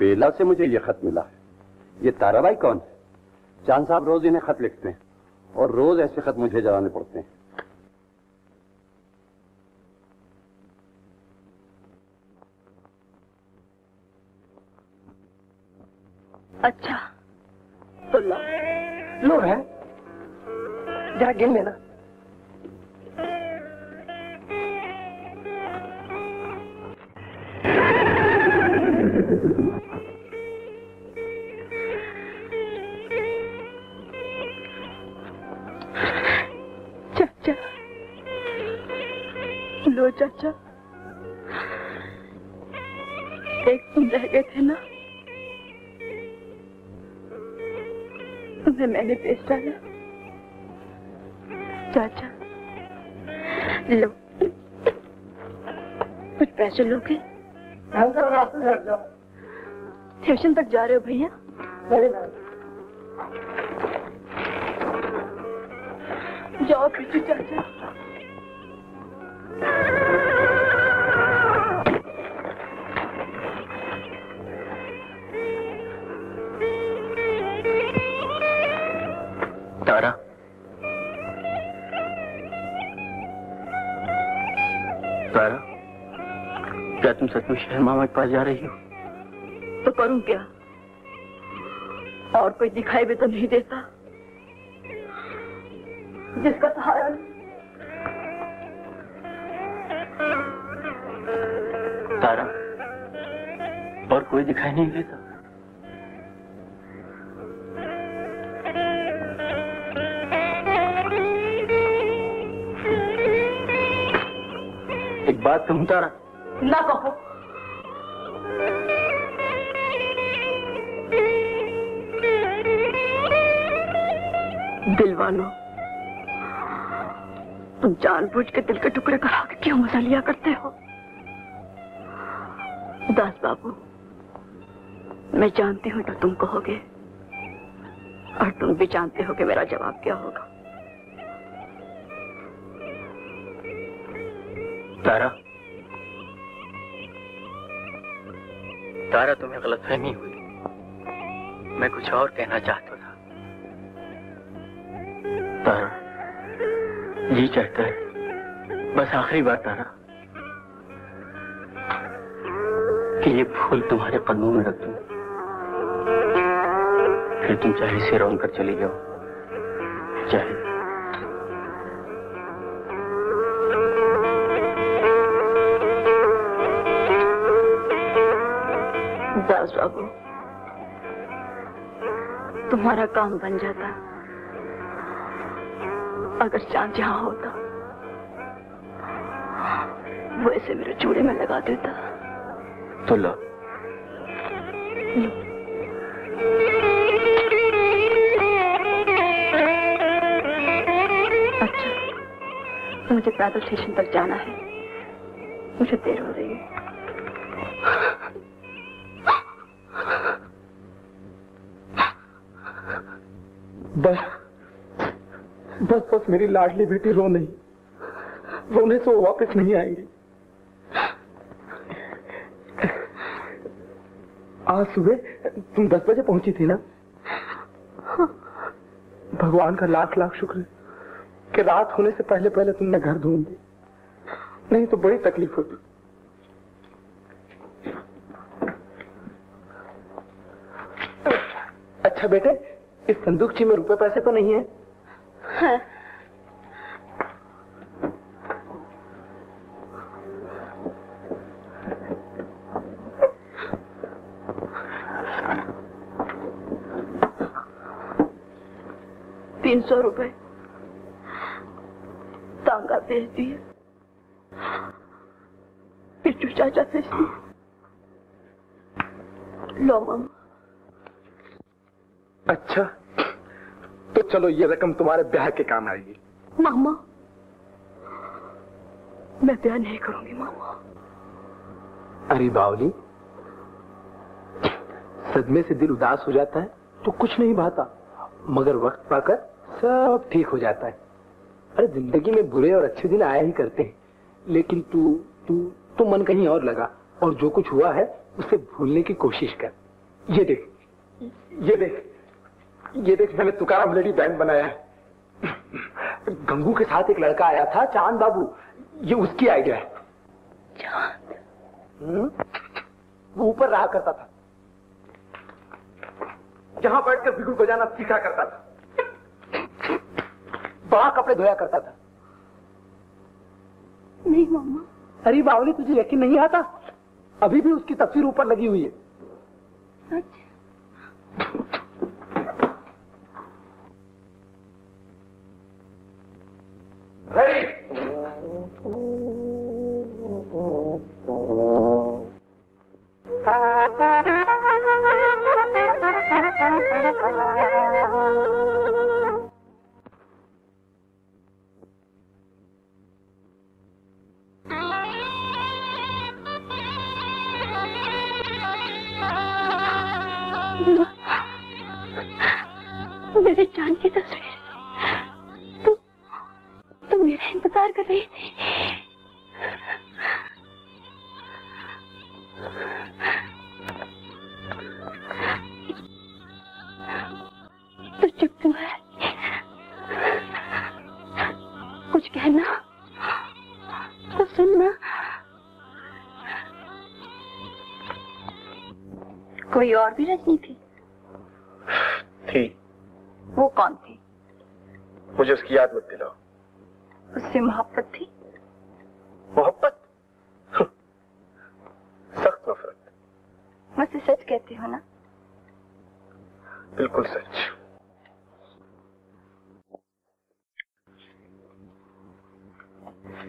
बेला से मुझे ये खत मिला है। ये ताराबाई कौन है? चांद साहब रोज इन्हें खत लिखते हैं और रोज ऐसे खत मुझे जलाने पड़ते हैं। अच्छा तो लो है, जरा गिन लेना। चाचा, लो चाचा, एक तुम रह गए थे ना, तुम्हें मैंने बेच डाला। चाचा लो, कुछ पैसे लोगे? स्टेशन तक जा रहे हो भैया? जाओ पीछे चाचा। तारा, तारा, क्या तुम सच में शहर मामा के पास जा रही हो? तो करूं क्या, और कोई दिखाई भी तो नहीं देता जिसका सहारा। तारा, और कोई दिखाई नहीं देता। एक बात तुम तारा ना कहो। दिलवानो, तुम जानबूझ के दिल के टुकड़े करा के क्यों मजा लिया करते हो? दास बाबू, मैं जानती हूँ जो तुम कहोगे और तुम भी जानते हो कि मेरा जवाब क्या होगा। तारा, तारा तुम्हें गलतफहमी हुई। मैं कुछ और कहना चाहता हूँ तारा, जी चाहता है बस आखिरी बार तारा, कि ये फूल तुम्हारे कदमों में रख दूं, फिर तुम चाहे इसे रौन कर चली जाओ, चाहे दास बाबू तुम्हारा काम बन जाता अगर चांद जहां होता, वो इसे मेरे चूड़े में लगा देता। तो लो, अच्छा मुझे पैदल स्टेशन तक जाना है, मुझे देर हो रही है। बस बस बस मेरी लाडली बेटी रो नहीं, रोने से वो वापस नहीं आएंगी। आज सुबह तुम दस बजे पहुंची थी ना? भगवान का लाख लाख शुक्र कि रात होने से पहले पहले तुमने घर ढूंढ लिया, नहीं तो बड़ी तकलीफ होती। अच्छा बेटे, इस संदूकची में रुपए पैसे तो नहीं है? हाँ। तीन सौ रुपए तांगा बेच दिए, पिट्टू चाचा से लो मामा। अच्छा तो चलो, ये रकम तुम्हारे ब्याह के काम आएगी। मामा मैं ब्याह नहीं करूंगी मामा। अरे बावली, सदमे से दिल उदास हो जाता है तो कुछ नहीं भाता, मगर वक्त पाकर सब ठीक हो जाता है। अरे जिंदगी में बुरे और अच्छे दिन आया ही करते हैं, लेकिन तू तू तू मन कहीं और लगा और जो कुछ हुआ है उसे भूलने की कोशिश कर। ये देख ये देख ये देख मैंने तुकाराम लेडी बैंक बनाया है। गंगू के साथ एक लड़का आया था, चांद बाबू, ये उसकी आइडिया है। चांद वो ऊपर रहा करता था, जहां बैठकर बिगुल बजाना सीखा करता था, बड़ा कपड़े धोया करता था। नहीं मामा। अरे बावली, तुझे यकीन नहीं आता? अभी भी उसकी तस्वीर ऊपर लगी हुई है। अच्छा। मेरे चांद की तस्वीर, तू तू मेरा इंतजार कर रही थी। तो चुप क्यों है? कुछ कहना तो सुनना। कोई और भी रजनी थी? थी। वो कौन थी? मुझे उसकी याद मत दिलाओ। उससे मोहब्बत थी? मोहब्बत? सख्त नफरत। मुझसे सच कहती हो ना? बिल्कुल सच।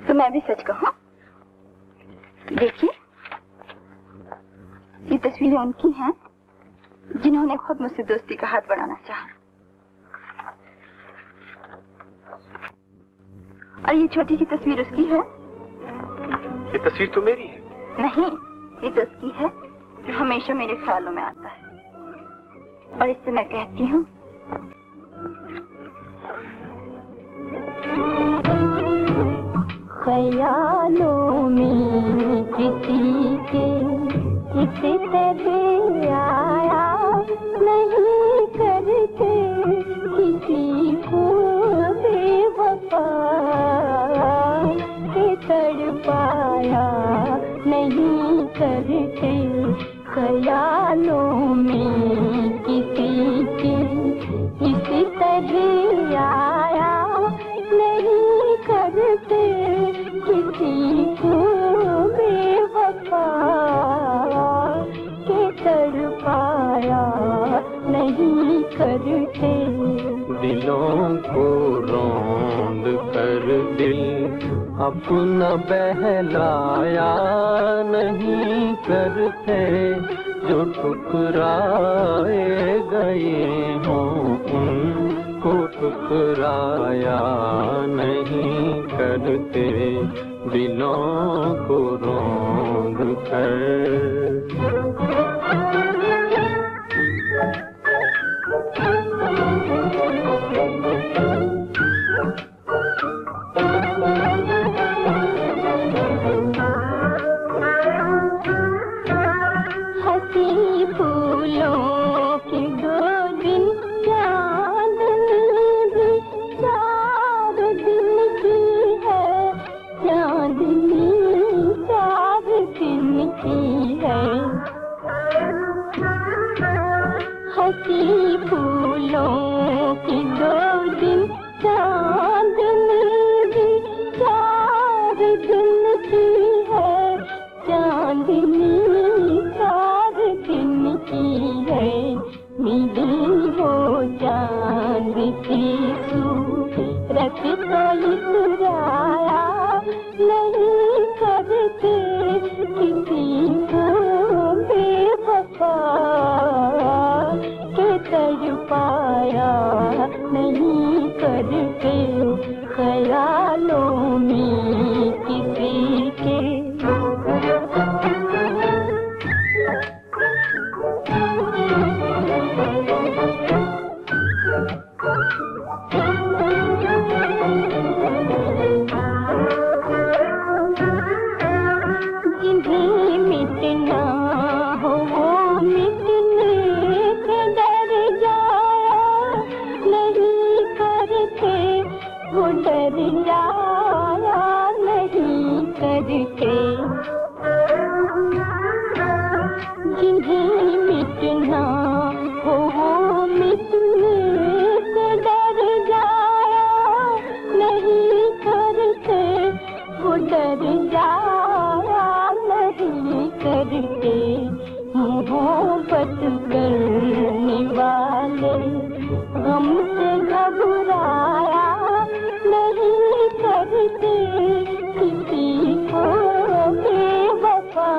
तो मैं भी सच कहूँ? देखिए, ये तस्वीरें उनकी हैं जिन्होंने खुद मुझसे दोस्ती का हाथ बढ़ाना चाहा। और ये छोटी सी तस्वीर उसकी है। ये तस्वीर तो मेरी है। नहीं, ये तो उसकी है जो हमेशा मेरे ख्यालों में आता है। और इससे मैं कहती हूँ, ख्यालों में किसी के किसी से भी आया नहीं करते, किसी को पाया नहीं करते, ख्यालों में किसी के इसी तरह आया नहीं करते, किसी को बेवफा के तर पाया नहीं करते। दिलों को रोंद कर दिल अपना बहलाया नहीं करते, जो ठुकराए गए हों उनको ठुकराया नहीं करते, दिलों को रोंद कर खयालों में किसी के। जिन्हें मिटना हो वो मिटने से डर जाया, नहीं करते वो डर जाया, नहीं करते। जिन्हें मिटना हो वो मिटने से डर जाया, नहीं करते वो डर जाया, नहीं करते। मोहब्बत करने वाले गम से घबराया, नहीं करते किसी को बेवफा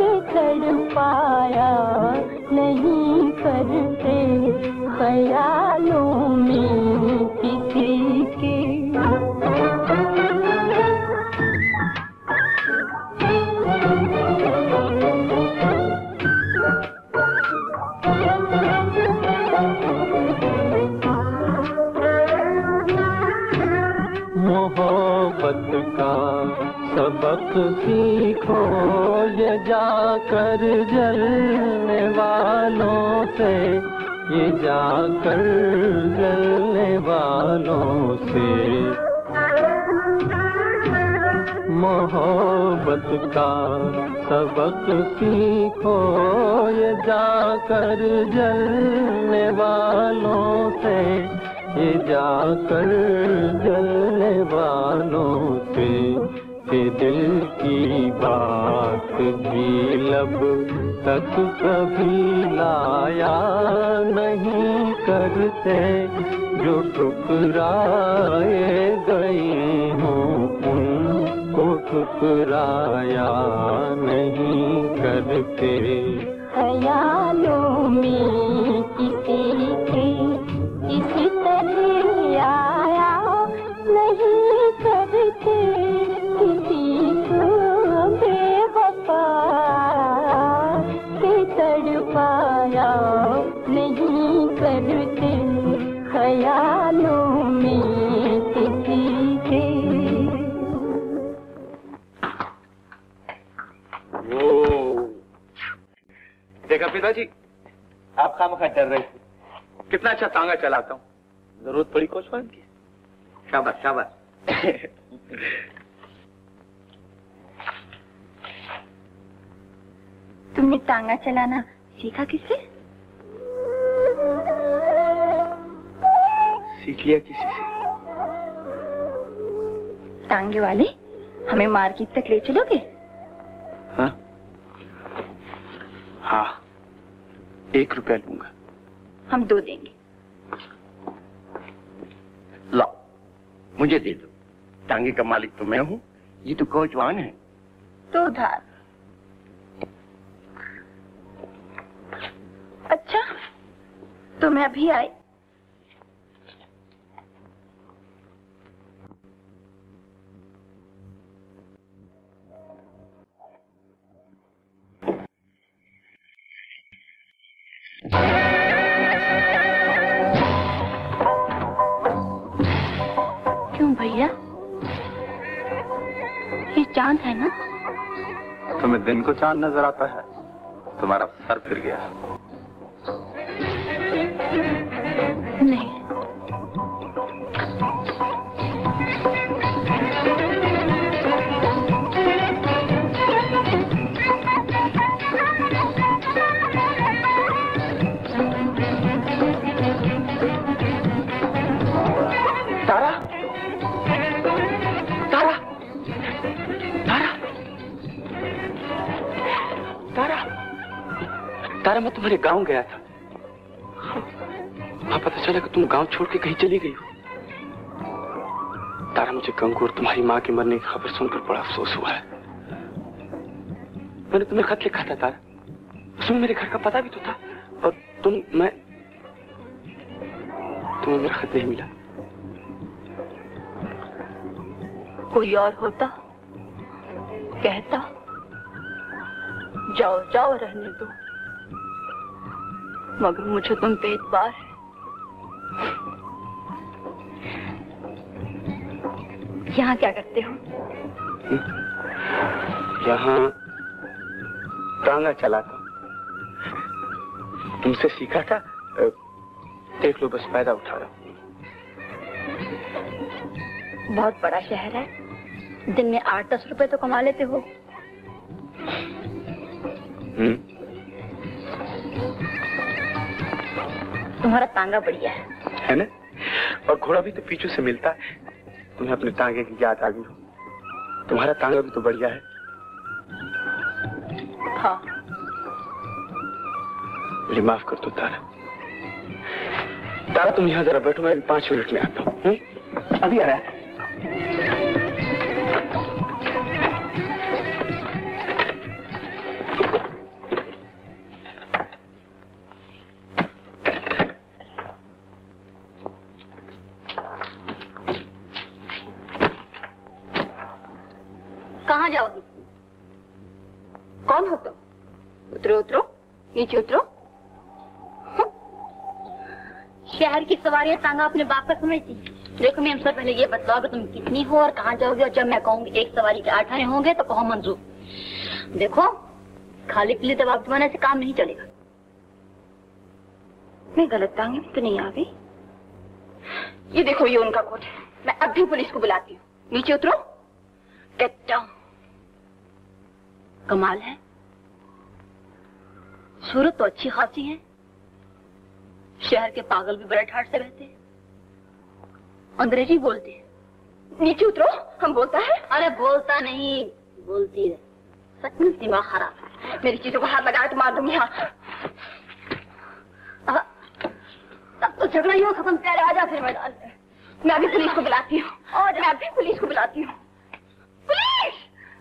के तड़पाया, नहीं करते खयालों में किसी के। मोहब्बत का सबक सीखो, ये जाकर जलने वालों से, ये जाकर जलने वालों से। मोहब्बत का सबक सीखो, ये जाकर जलने वालों से, ये जाकर जलने वालों से। ये दिल की बात भी लब तक कभी लाया, नहीं करते जो ठुकराए गई हूँ उनको ठुकराया, नहीं करते खयालों में किसी के। इस तरह आया, नहीं करते किसी को बेवफा के तड़पाया, नहीं करते खयालों में किसी के। वो देखा पिताजी, आप खामखा डर रहे थे, कितना अच्छा तांगा चलाता हूँ, जरूरत पड़ी कोच बांध की। शाबाश शाबाश। तुमने तांगा चलाना सीखा किससे? सीख लिया किसी से। तांगे वाले हमें मार्केट तक ले चलोगे? हाँ हाँ, एक रुपया लूंगा। हम दो देंगे। लाओ, मुझे दे दो। टांगे का मालिक तो मैं हूँ, ये तो कोचवान है। तो उधार। अच्छा, तो मैं अभी आई। चांद है ना? तुम्हें दिन को चांद नजर आता है, तुम्हारा सर फिर गया। नहीं, तारा, मैं तुम्हारे गांव गया था। हाँ, पता चला कि तुम गांव छोड़ के कहीं चली गई हो। तारा, मुझे गंगू और तुम्हारी माँ के मरने की खबर सुनकर बड़ा अफसोस हुआ है। मैंने तुम्हें खत लिखा था तारा, उसमें मेरे घर का पता भी तो था, और तुम मैं तुम्हें मेरा खत नहीं मिला। कोई और होता कहता जाओ जाओ रहने दो, मगर मुझे तुम पे इतबार है। यहाँ क्या करते हो? यहाँ तांगा चलाता हूँ, तुमसे सीखा था, देख लो बस फायदा उठा रहा हूँ। बहुत बड़ा शहर है, दिन में आठ दस रुपए तो कमा लेते हो। तुम्हारा तांगा बढ़िया है, है ना? और घोड़ा भी तो पीछू से मिलता है। तुम्हें अपने तांगे की याद आ गई हो, तुम्हारा तांगा भी तो बढ़िया है। हाँ। मुझे माफ कर दो तारा। तारा तुम यहाँ जरा बैठो, मैं पांच मिनट में आता हूँ। अभी आ रहा है। कहाँ जाओगी? कौन हो तुम? तो? उतरो उतरो, नीचे उतरो। शहर की सवारियां तांगा अपने बाप का समझती। देखो मैं हमसे पहले ये बतलाओ कि तुम कितनी हो और कहाँ जाओगे, और जब मैं कहूंगी एक सवारी के आठ आने होंगे तो कहो मंजूर। देखो खाली पीली दबाव दबाने से काम नहीं चलेगा। मैं गलत तांगे में तो नहीं आ गई? ये देखो ये उनका कोट है, मैं अब भी पुलिस को बुलाती हूँ। नीचे उतरो। Get down. कमाल है, सूरत तो अच्छी खासी है, शहर के पागल भी बड़े ठाट से रहते हैं, अंग्रेजी बोलते हैं। नीचे उतरो। हम बोलता है? अरे बोलता नहीं, बोलती है। सच में दिमाग खराब है, मेरी चीजों को हाथ लगाए तो मार दूंगी। यहाँ तब तो झगड़ा ही हो खत्म। प्यारे आ जा फिर मैदान में। मैं अभी पुलिस को बुलाती हूँ, और मैं अभी पुलिस को बुलाती हूँ। पुलिस!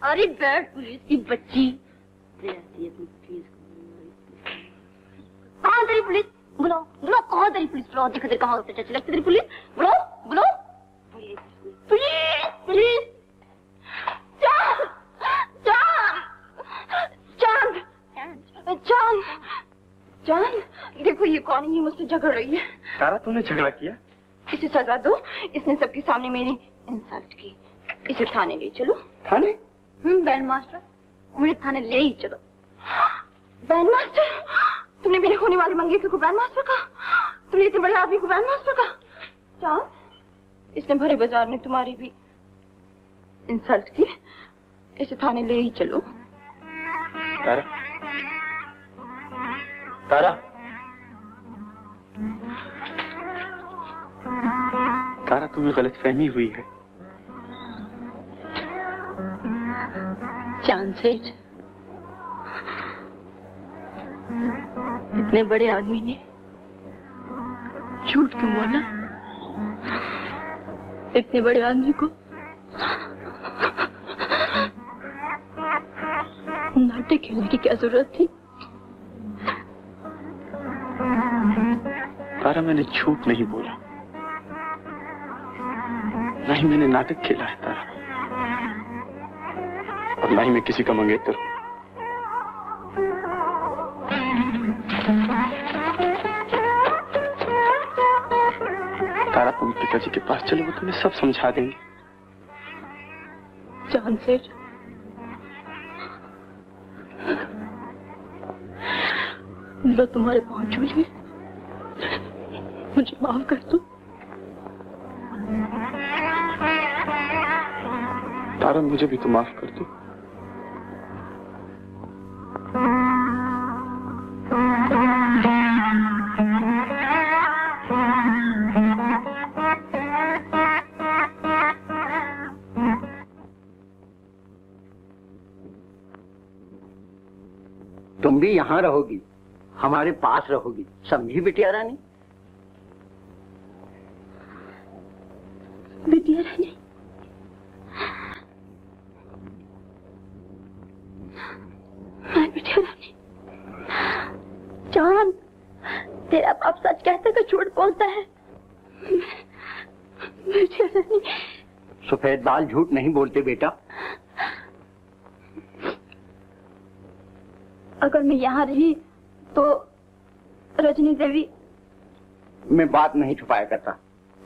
अरे बैठ, पुलिस की बच्ची। कहाँ तेरी पुलिस? बुलाओ बुलाओ। कहाँ तेरी पुलिस? बुलाओ। देखो तेरे कहाँ चाची लगती तेरी पुलिस। बुलाओ बुलाओ। Police police. चांद चांद चांद चांद चांद। देखो ये कौन है, ये मुझसे झगड़ रही है। तारा तुमने झगड़ा किया? इसे सजा दो, इसने सबके सामने मेरी इंसल्ट की। इसे थाने ले चलो। थाने? हम्म बैंड मास्टर, मुझे थाने ले ही चलो। Band master? तुमने मेरे होने वाले मंगेतर को बैंड मास्टर कहा? तुमने इतने बड़े आदमी को बैंड मास्टर कहा? चांद, इसने भरे बाजार में तुम्हारी भी इंसल्ट की, इसे थाने ले ही चलो। तारा, तारा, तारा तुम्हें गलतफहमी हुई है। चांद सेठ, इतने बड़े आदमी ने झूठ क्यों बोला? इतने बड़े आदमी को नाटक खेलने की क्या जरूरत थी? तारा मैंने झूठ नहीं बोला, ना ही मैंने नाटक खेला है तारा, और ना ही मैं किसी का मंगेतर। तारा तुम पिताजी के पास चलो, वो तुम्हें सब समझा देंगे। चांद सेठ, मैं तुम्हारे पांव चूमे, मुझे माफ कर दो। तारा मुझे भी तो माफ कर दो। तुम भी यहाँ रहोगी, हमारे पास रहोगी, समझी बिटिया रानी? बिटिया रानी मैं बेटिया रानी, जान तेरा बाप सच कहते कि झूठ बोलता है। बेटिया रानी, सफेद बाल झूठ नहीं बोलते बेटा। अगर मैं यहाँ रही तो रजनी देवी। मैं बात नहीं छुपाया करता।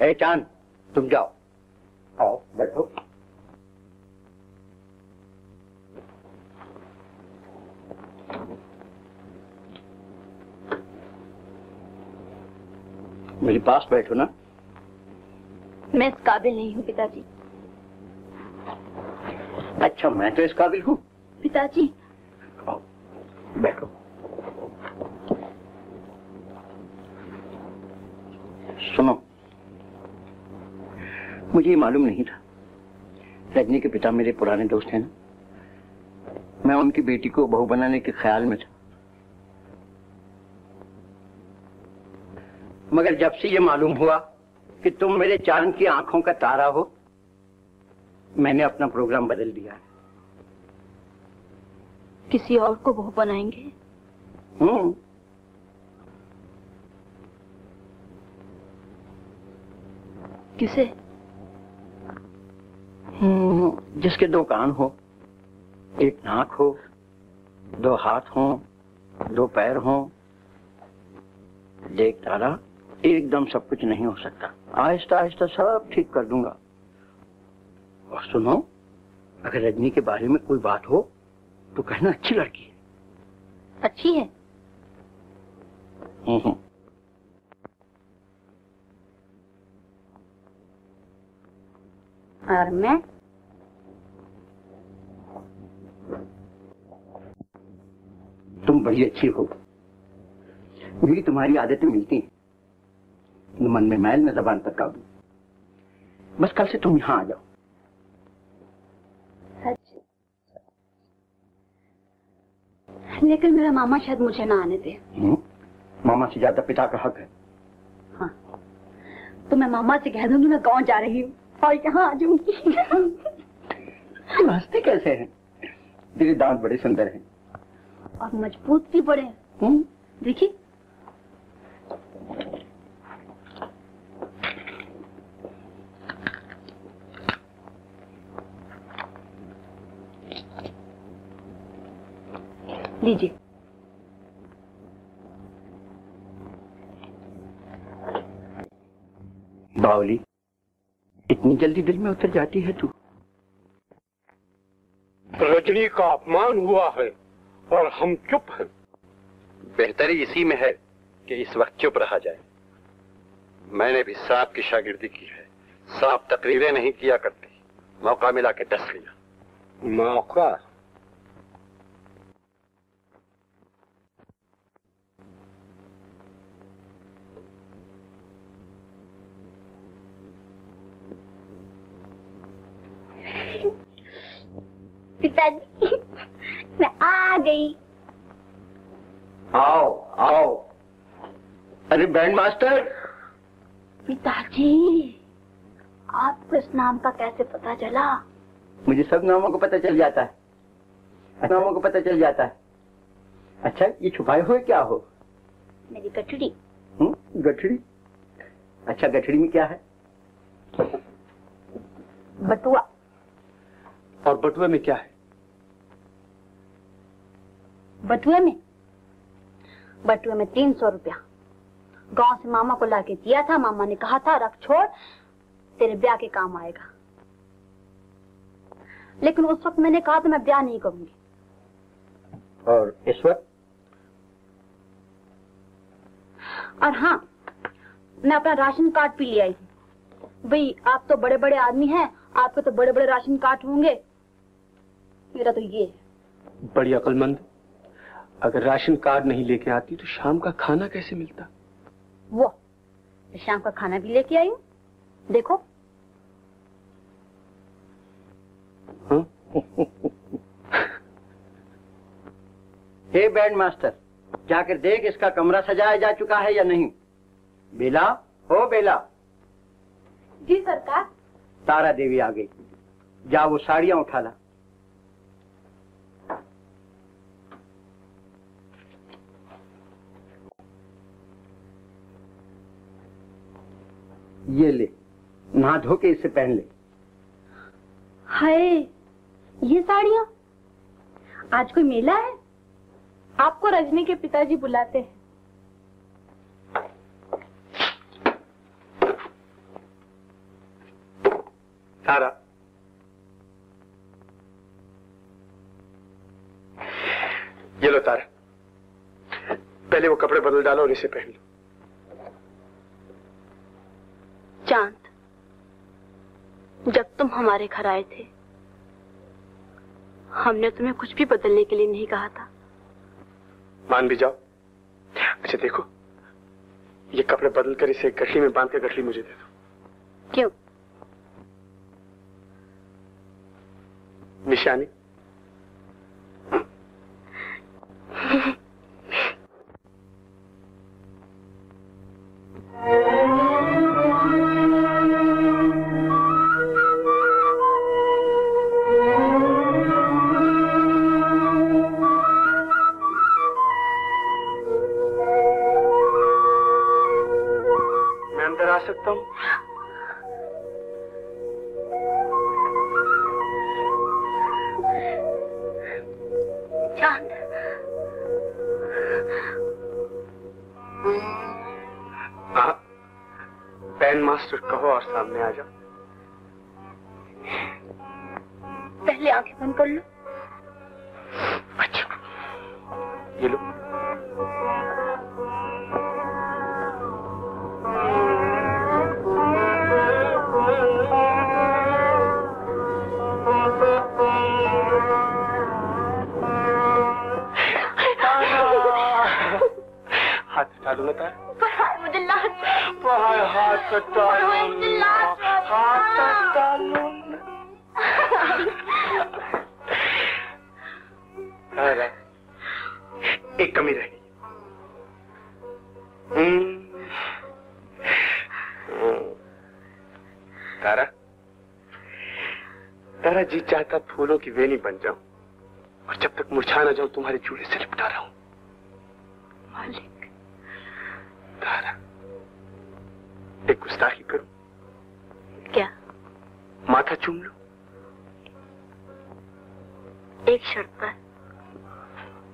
ए चांद, तुम जाओ, आओ बैठो। मेरे पास बैठो ना। मैं इस काबिल नहीं हूँ पिताजी। अच्छा, मैं तो इस काबिल हूँ पिताजी। बैठो। सुनो, मुझे मालूम नहीं था रजनी के पिता मेरे पुराने दोस्त हैं ना। मैं उनकी बेटी को बहू बनाने के ख्याल में था, मगर जब से ये मालूम हुआ कि तुम मेरे चांद की आंखों का तारा हो, मैंने अपना प्रोग्राम बदल दिया है। किसी और को बहू बनाएंगे? हम्म, किसे? हम्म, जिसके दो कान हो, एक नाक हो, दो हाथ हो, दो पैर हो। देख तारा, एकदम सब कुछ नहीं हो सकता, आहिस्ता आहिस्ता सब ठीक कर दूंगा। और सुनो, अगर रजनी के बारे में कोई बात हो तो कहना अच्छी लड़की है। अच्छी है? हम्म। और मैं तुम बड़ी अच्छी हो, मेरी तुम्हारी आदतें मिलती हैं। मन में मैल, न जबान पर काबू। बस कल से तुम यहाँ आ जाओ। लेकिन मेरा मामा शायद मुझे ना आने दे। मामा से ज्यादा पिता का हक है। हाँ, तो मैं मामा से कह दूंगी मैं गाँव जा रही हूँ और यहाँ आ जाऊंगी। तुम हंसते कैसे हैं? तेरे दांत बड़े सुंदर हैं और मजबूत भी बड़े हैं। देखिए, लीजिए। बावली, इतनी जल्दी दिल में उतर जाती है तू। रजनी का अपमान हुआ है और हम चुप हैं। बेहतरी इसी में है कि इस वक्त चुप रहा जाए। मैंने भी सांप की शागिर्दी की है। सांप तकरीरें नहीं किया करती। मौका मिला के डस लिया। मौका? पिताजी, मैं आ गई। आओ आओ। अरे बैंड मास्टर। पिताजी, आपको इस नाम का कैसे पता चला? मुझे सब नामों को पता चल जाता है। नामों को पता चल जाता है। अच्छा, ये छुपाए हुए क्या हो? मेरी गठड़ी। हम्म, गठड़ी? अच्छा, गठड़ी में क्या है? बटुआ। और बटुए में क्या है? बटुए में बटुए में तीन सौ रुपया गांव से मामा को लाके दिया था। मामा ने कहा था रख छोड़, तेरे ब्याह के काम आएगा। लेकिन उस वक्त मैंने कहा तो मैं ब्याह नहीं करूंगी। और इस वक्त? और हाँ, मैं अपना राशन कार्ड भी ले आई हूँ। भाई, आप तो बड़े बड़े आदमी हैं, आपको तो बड़े बड़े राशन कार्ड होंगे। मेरा तो ये है। बड़ी अक्लमंद। अगर राशन कार्ड नहीं लेके आती तो शाम का खाना कैसे मिलता? वो शाम का खाना भी लेके आई हूँ, देखो। हाँ? हे बैंड मास्टर, जाकर देख इसका कमरा सजाया जा चुका है या नहीं। बेला, हो बेला। जी सरकार। तारा देवी आ गई। जा वो साड़ियां उठा ला। ये ले, नहा धो के इसे पहन ले। हाय, ये साड़ियाँ? आज कोई मेला है? आपको रजनी के पिताजी बुलाते हैं। तारा, ये लो तारा, पहले वो कपड़े बदल डालो और इसे पहन लो। चांद, जब तुम हमारे घर आए थे, हमने तुम्हें कुछ भी बदलने के लिए नहीं कहा था। मान भी जाओ। अच्छा देखो, ये कपड़े बदल कर इसे गठली में बांध कर गठली मुझे दे दो। क्यों? निशानी। फूलों की वेनी बन जाऊं और जब तक मुरझा ना जाऊं तुम्हारे चूड़े से लिपटा रहा हूं। मालिक। तारा, एक गुस्ताखी करूं? क्या? माथा चूम लूं? एक शर्त पर,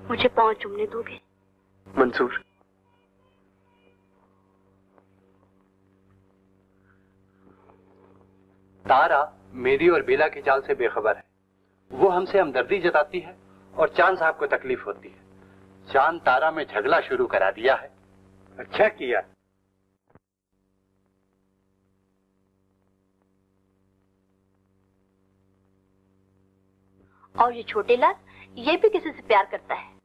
मुझे पांव चूमने दोगे? मंजूर। तारा मेरी और बेला की चाल से बेखबर है। वो हमसे हमदर्दी जताती है और चांद साहब को तकलीफ होती है। चांद तारा में झगड़ा शुरू करा दिया है। अच्छा किया। और ये छोटे लाल, ये भी किसी से प्यार करता है।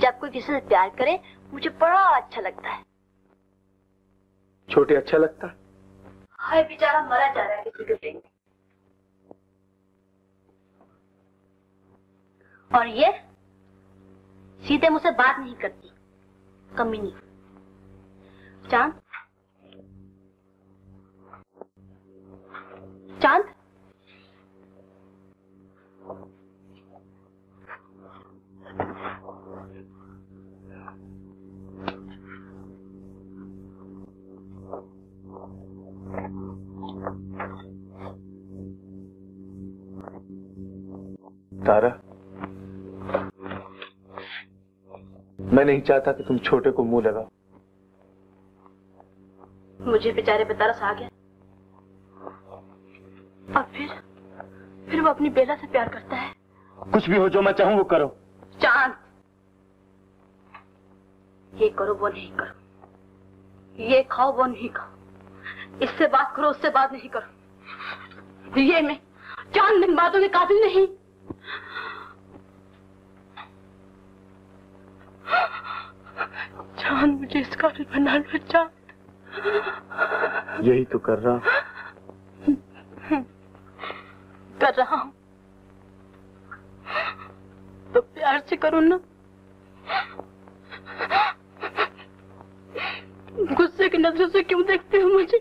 जब कोई किसी से प्यार करे मुझे बड़ा अच्छा लगता है। छोटे अच्छा लगता है? हाय बेचारा मरा जा रहा है किसी के प्रेम में। और ये सीधे मुझसे बात नहीं करती, कमी नहीं। चांद, चांद, तारा, मैं नहीं चाहता कि तुम छोटे को मुंह लगाओ। मुझे बेचारे पे तरस आ गया। अब फिर फिर वो अपनी बेला से प्यार करता है। कुछ भी हो, जो मैं चाहूं वो करो। चांद, ये करो वो नहीं करो, ये खाओ वो नहीं खाओ, इससे बात करो उससे बात नहीं करो। ये मैं चांद इन बातों के कातिल नहीं। चांद, मुझे इस कातिल बना लो। चांद, यही तो कर रहा कर रहा हूँ, तो प्यार से करो ना, गुस्से की नजरों से क्यों देखते हो मुझे?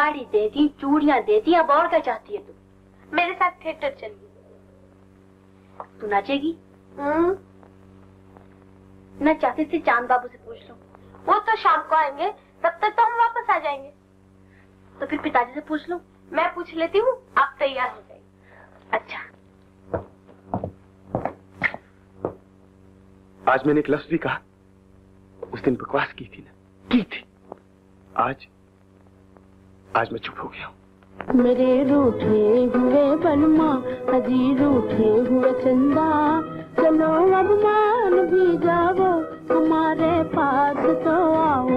साड़ी दे दी, चूड़ियां दे दी, अब और क्या चाहती है तू? मेरे साथ थिएटर चली। तू नाचेगी? हम्म। मैं चाहती थी चांद बाबू से पूछ लूं। वो तो शाम को आएंगे, तब तक तो हम वापस आ जाएंगे। तो फिर पिताजी से पूछ लूं? मैं पूछ लेती हूँ, आप तैयार हो जाइए। अच्छा, आज मैंने एक लफ्ज भी कहा, उस दिन बकवास की थी ना, की थी। आज आज मैं चुप हो गया हूँ। मेरे रूठे हुए बनमा, अजी रूठे हुए चंदा, चलो अब मान भी जाओ, हमारे पास तो आओ।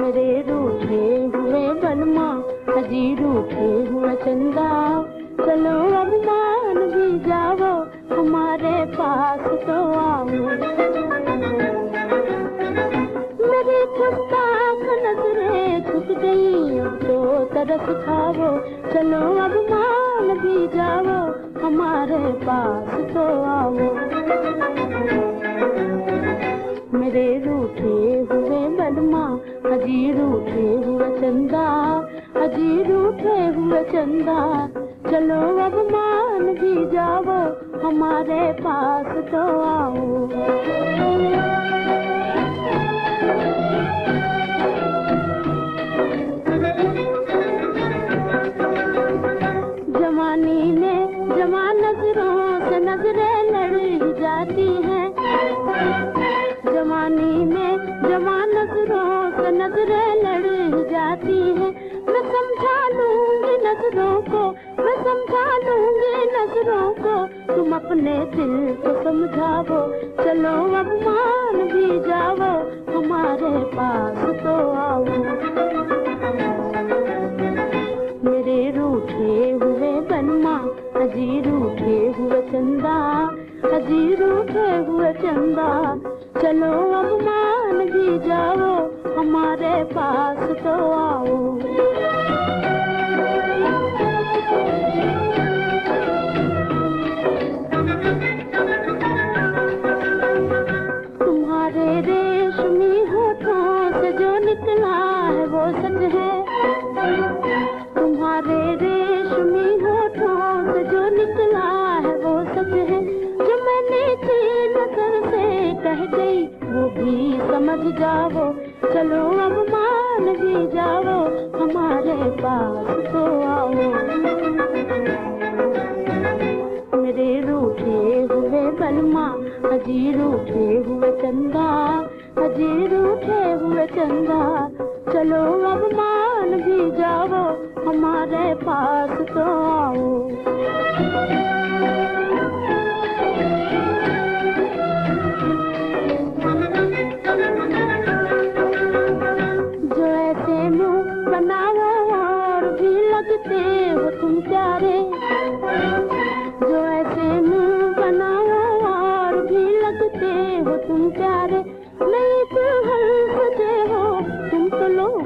मेरे रूठे हुए बनमा, अजी रूठे हुए चंदा, चलो अब मान भी जाओ, हमारे पास तो आओ। नजरें झुक गई, अब तो तरस खाओ, चलो अब मान भी जाओ, हमारे पास तो आओ। मेरे रूठे हुए बनमा, अजी रूठे हुए चंदा, अजी रूठे हुए चंदा, चलो अब मान भी जाओ, हमारे पास तो आओ। जमानी ने जमा नजरों से नजरें लड़ी जाती हैं, जमानी ने जमा नजरों से नजरें लड़ी जाती हैं। मैं समझा लूंगी नजरों को, मैं समझा लूंगी नजरों को, तुम अपने दिल को समझाओ, चलो अब मान भी जाओ, हमारे पास तो आओ। मेरे रूठे हुए बनमा, अजी रूठे हुए चंदा, अजी रूठे हुए चंदा, चलो अब मान भी जाओ, हमारे पास तो आओ। तुम्हारे रेशमी होठों से जो निकला है वो सच है, तुम्हारे रेशमी होठों से जो निकला है वो सच है। जो मैं नीची नजर से कह गई वो भी समझ जाओ, चलो अब मान भी जाओ, हमारे पास तो आओ। मेरे रूठे हुए बलमा, अजी रूठे हुए चंदा, अजी रूठे हुए चंदा, चलो अब मान भी जाओ, हमारे पास तो आओ। जो ऐसे मुँह बनाओ और भी लगते हो तुम प्यारे, जो ऐसे मुँह बनाओ और भी लगते हो तुम प्यारे, नहीं तो हर सजे हो तुम तो लोग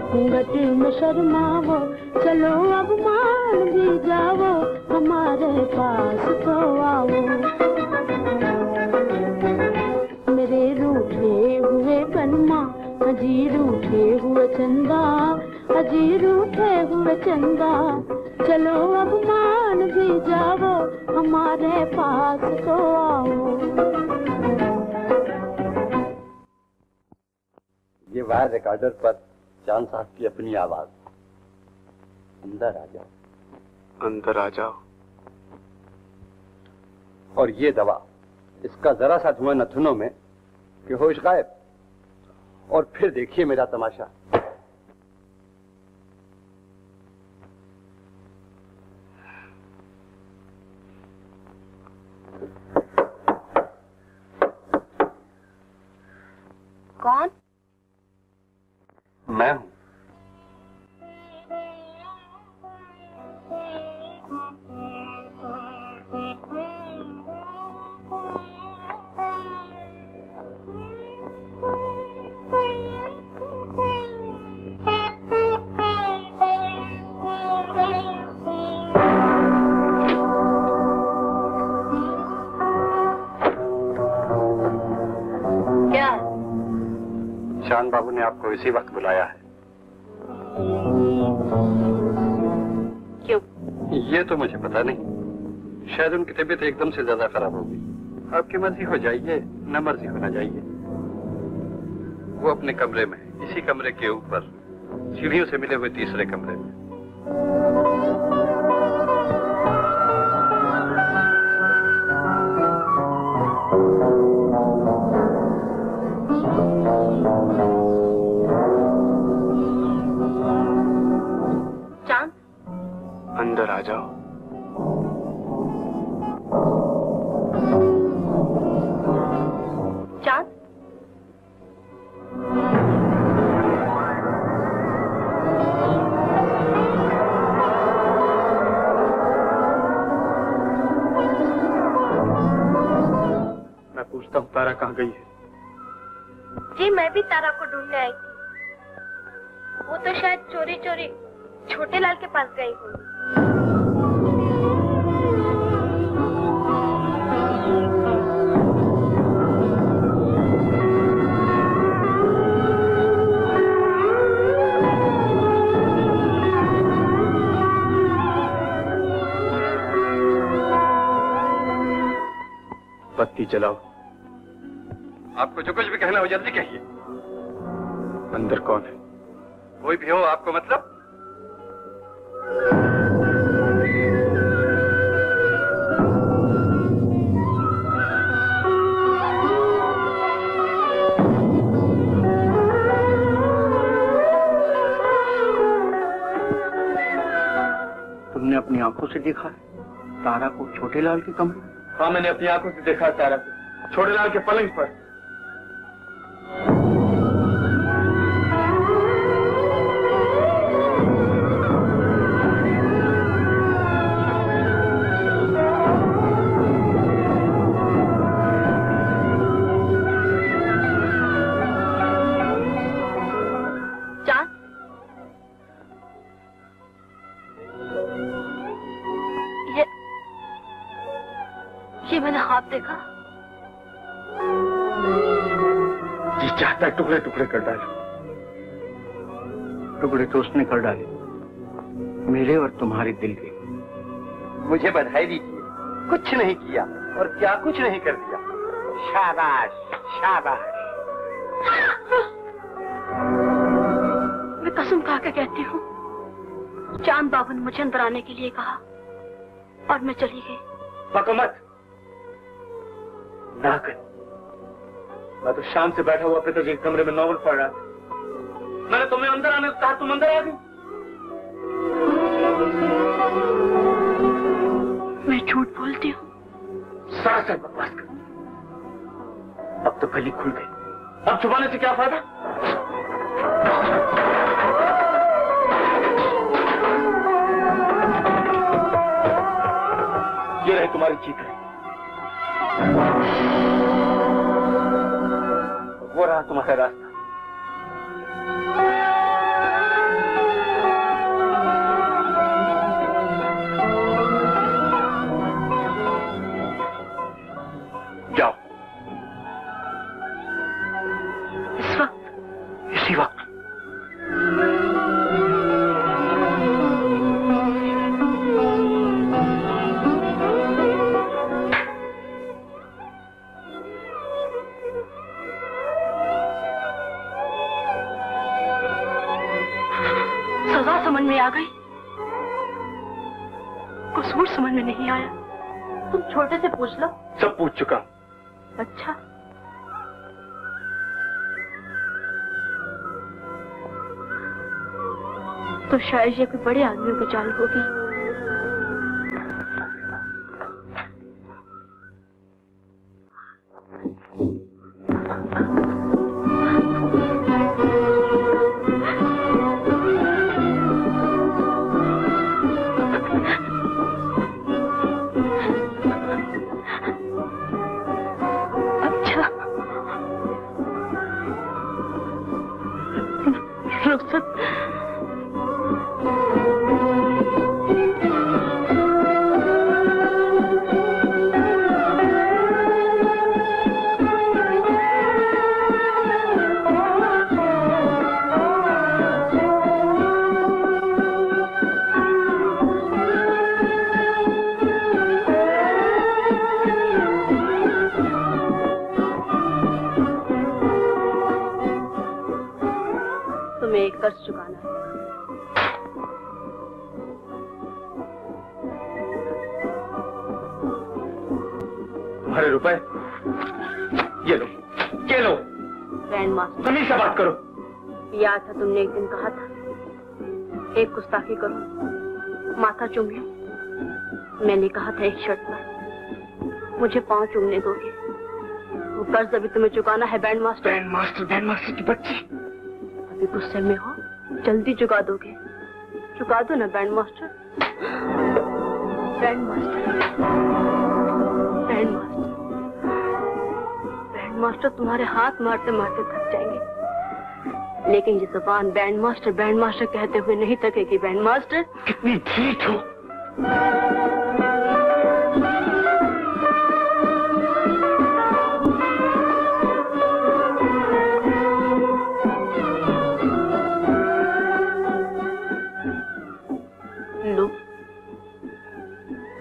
में शर्माओ, चलो अब मान भी जाओ, हमारे पास तो आओ। मेरे रूठे हुए बनमा, अजी रूठे हुए चंदा, अजी रूठे हुए चंदा, चलो अब मान भी जाओ, हमारे पास तो आओ। ये वायर रिकॉर्डर पर चांद साहब की अपनी आवाज। अंदर आ जाओ, अंदर आ जाओ। और ये दवा, इसका जरा सा धुआं नथुनों में कि होश गायब। और फिर देखिए मेरा तमाशा। कौन? मैं हूँ। चांद बाबू ने आपको इसी वक्त बुलाया है। ये तो मुझे पता नहीं, शायद उनकी तबीयत एकदम से ज्यादा खराब हो गई। आपकी मर्जी हो जाइए न मर्जी होना चाहिए। वो अपने कमरे में, इसी कमरे के ऊपर सीढ़ियों से मिले हुए तीसरे कमरे में। अंदर आ जाओ। चाँद, मैं पूछता हूँ तारा कहाँ गई है? जी मैं भी तारा को ढूंढने आई थी। वो तो शायद चोरी चोरी छोटे लाल के पास गई होगी। बत्ती जलाओ। आपको जो कुछ भी कहना हो जल्दी कहिए। अंदर कौन है? कोई भी हो आपको मतलब? तुमने अपनी आंखों से देखा है तारा को छोटे लाल के कमरे में? हाँ, मैंने अपनी आंखों से देखा तारा को छोटे लाल के पलंग पर। देखा जी चाहता है टुकड़े टुकड़े कर डाले। टुकड़े तो उसने कर डाले, मेरे और तुम्हारे दिल के। मुझे बधाई दीजिए, कुछ नहीं किया और क्या कुछ नहीं कर दिया। शाबाश शाबाश। मैं कसम खा के कहती हूँ, चांद बाबू ने मुझे अंदर आने के लिए कहा और मैं चली गई। बकमत ना कर। मैं तो शाम से बैठा हुआ पिताजी के कमरे में नॉवल पढ़ रहा था। मैंने तुम्हें अंदर आने को कहा, तुम अंदर आ गई। मैं झूठ बोलती हूँ। सारा बकवास कर। अब तो गली खुल गई, अब छुपाने से क्या फायदा। ये रहे तुम्हारी जीत है, वो रहा तुम्हारा रास्ता। जाओ इस वक्त, इसी वक्त। आ गई, कसूर समझ में नहीं आया। तुम छोटे से पूछ लो। सब पूछ चुका। अच्छा तो शायद ये कोई बड़े आदमियों की चाल होगी। रुखसत कर्ज चुकाना है। तुम्हारे रुपए ये लो, ये लो। ग्रैंड मास्टर, तुम ही से बात करो। याद था तुमने एक दिन कहा था एक गुस्ताखी करो माथा चूम लो। मैंने कहा था एक शर्त पर मुझे पांव चूमने दोगे। वो कर्ज अभी तुम्हें चुकाना है band master. Band master, band master की बच्ची। अभी गुस्से में हो, जल्दी चुका दोगे। चुका दो ना band master. Band master, band master, band master तुम्हारे हाथ मारते मारते थक जाएंगे, लेकिन ये जुबान बैंड मास्टर बैंड मास्टर कहते हुए नहीं थकेगी। बैंड मास्टर कितनी ठीक हो।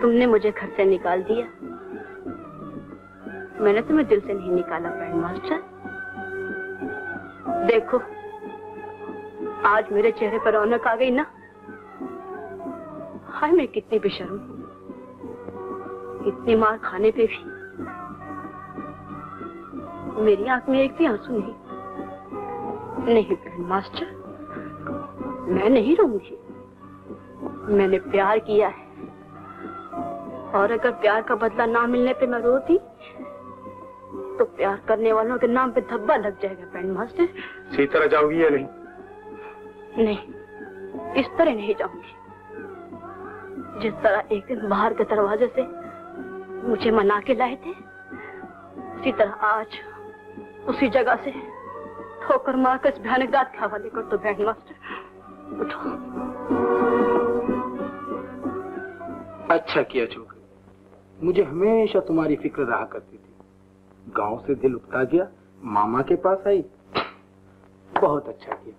तुमने मुझे घर से निकाल दिया, मैंने तुम्हें दिल से नहीं निकाला बैंड मास्टर। देखो आज मेरे चेहरे पर रौनक आ गई ना। हाय मैं कितनी बेशर्म हूं, इतनी मार खाने पे भी मेरी आंख में एक भी आंसू नहीं। नहीं बैंड मास्टर, मैं नहीं रोऊंगी। मैंने प्यार किया है, और अगर प्यार का बदला ना मिलने पे मैं रोती तो प्यार करने वालों के नाम पे धब्बा लग जाएगा। बैंड मास्टर इसी तरह जाओगी या नहीं? नहीं, इस तरह नहीं जाऊंगी जिस तरह एक दिन बाहर के दरवाजे से मुझे मना के लाए थे, उसी तरह आज उसी जगह से ठोकर मारकर इस भयानक रात के हवाले कर दो। बैंड मास्टर उठो। अच्छा किया चूक, मुझे हमेशा तुम्हारी फिक्र रहा करती थी। गांव से दिल उपटा गया, मामा के पास आई, बहुत अच्छा किया।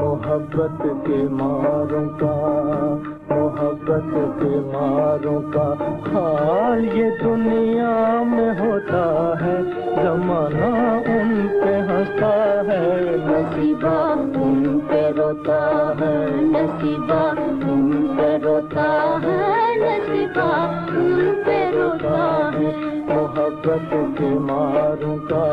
मोहब्बत के मारों का, मोहब्बत के मारों का हाल ये दुनिया में होता है। जमाना उन पे हंसता है, नसीबा उन पे रोता है, नसीबा उन पे रोता है, नसीबा उन पे रोता है। मोहब्बत के मारों का,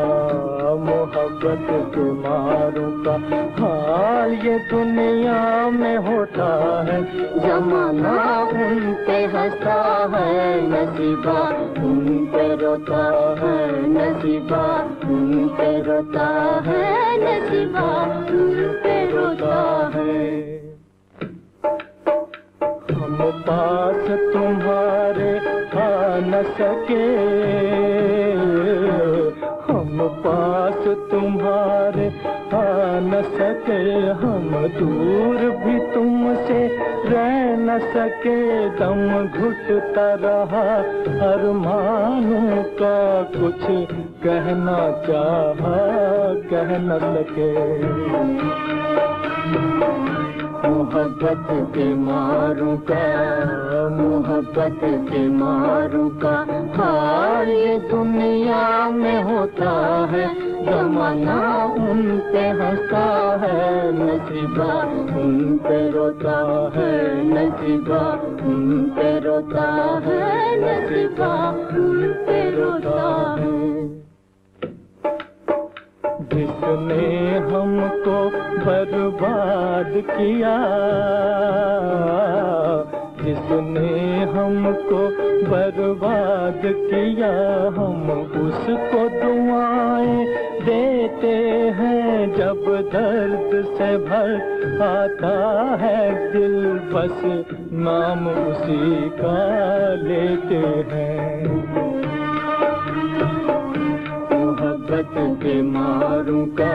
मोहब्बत के मारों का हाल ये दुनिया में होता है। जमाना उन पे हंसता है, नसीबा उन पे रोता है, नसीबा उन पे रोता है, नसीबा उन पे रोता है। हम पास तुम्हारे आ न सके, हम पास तुम्हारे आ न सके, हम दूर भी तुमसे रह न सके। दम घुटता रहा अरमानों का, कुछ कहना चाहा कह न सके। मोहब्बत के मारों का, मोहब्बत के मारों का हाल ये दुनिया में होता है। जमाना उन पे हंसता है, नसीबा उन पे रोता है, नसीबा उन पे रोता है, नसीबा उन पे रोता है। जिसने हमको बर्बाद किया, जिसने हमको बर्बाद किया, हम उसको दुआएं देते हैं। जब दर्द से भर आता है दिल, बस नाम उसी का लेते हैं। मोहब्बत के मारों का,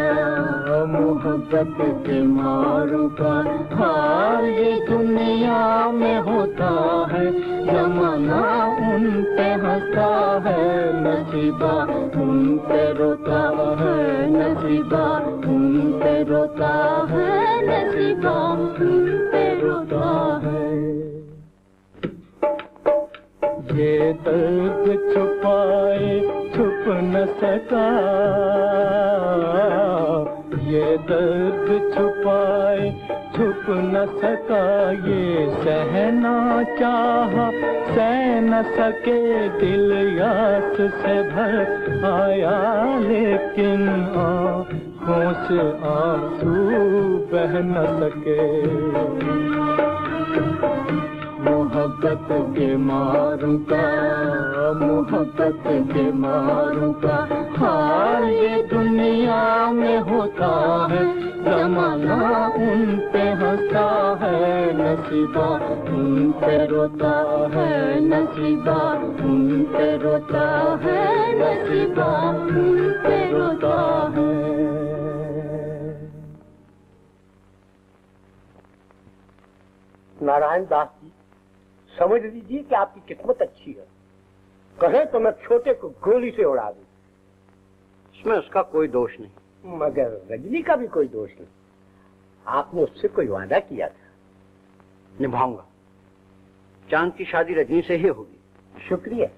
मोहब्बत के मारों का हाल ये दुनिया में होता है। जमाना उन पे हंसता है, नसीबा उन पे रोता है, नसीबा उन पे रोता है, नसीबा उन पे रोता है। ये दर्द छुपाए छुप न सका, ये दर्द छुपाए छुप न सका, ये सहना चाहा सह न सके, दिल यास से भर आया लेकिन आँखों से आंसू बह न सके। मोहब्बत के मारूं का, मोहब्बत के मारूं का हाल ये दुनिया में होता है, जमाना उन पे हंसता है, नसीबा उन पे रोता है, नसीबा उन पे रोता है, नसीबा उन पे रोता है। नारायण दास जी, समझ लीजिए कि आपकी किस्मत अच्छी है, कहे तो मैं छोटे को गोली से उड़ा दूं। इसमें उसका कोई दोष नहीं। मगर रजनी का भी कोई दोष नहीं। आपने उससे कोई वादा किया था। निभाऊंगा। चांद की शादी रजनी से ही होगी। शुक्रिया।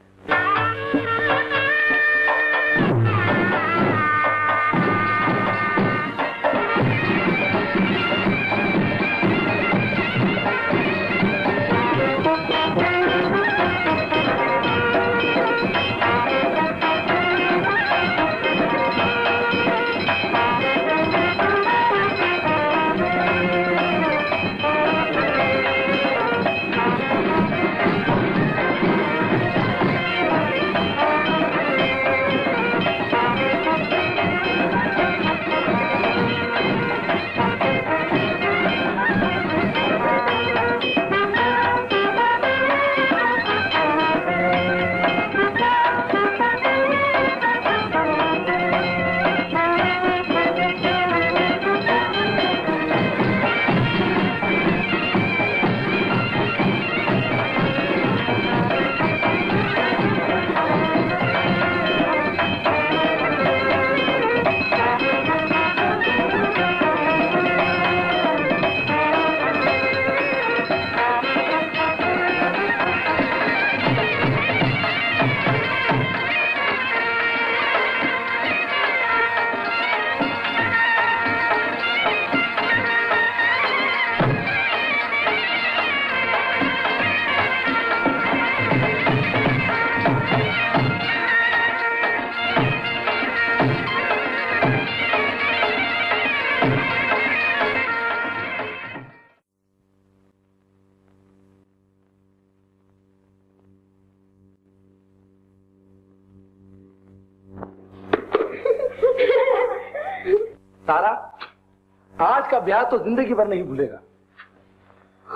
ब्याह तो जिंदगी भर नहीं भूलेगा।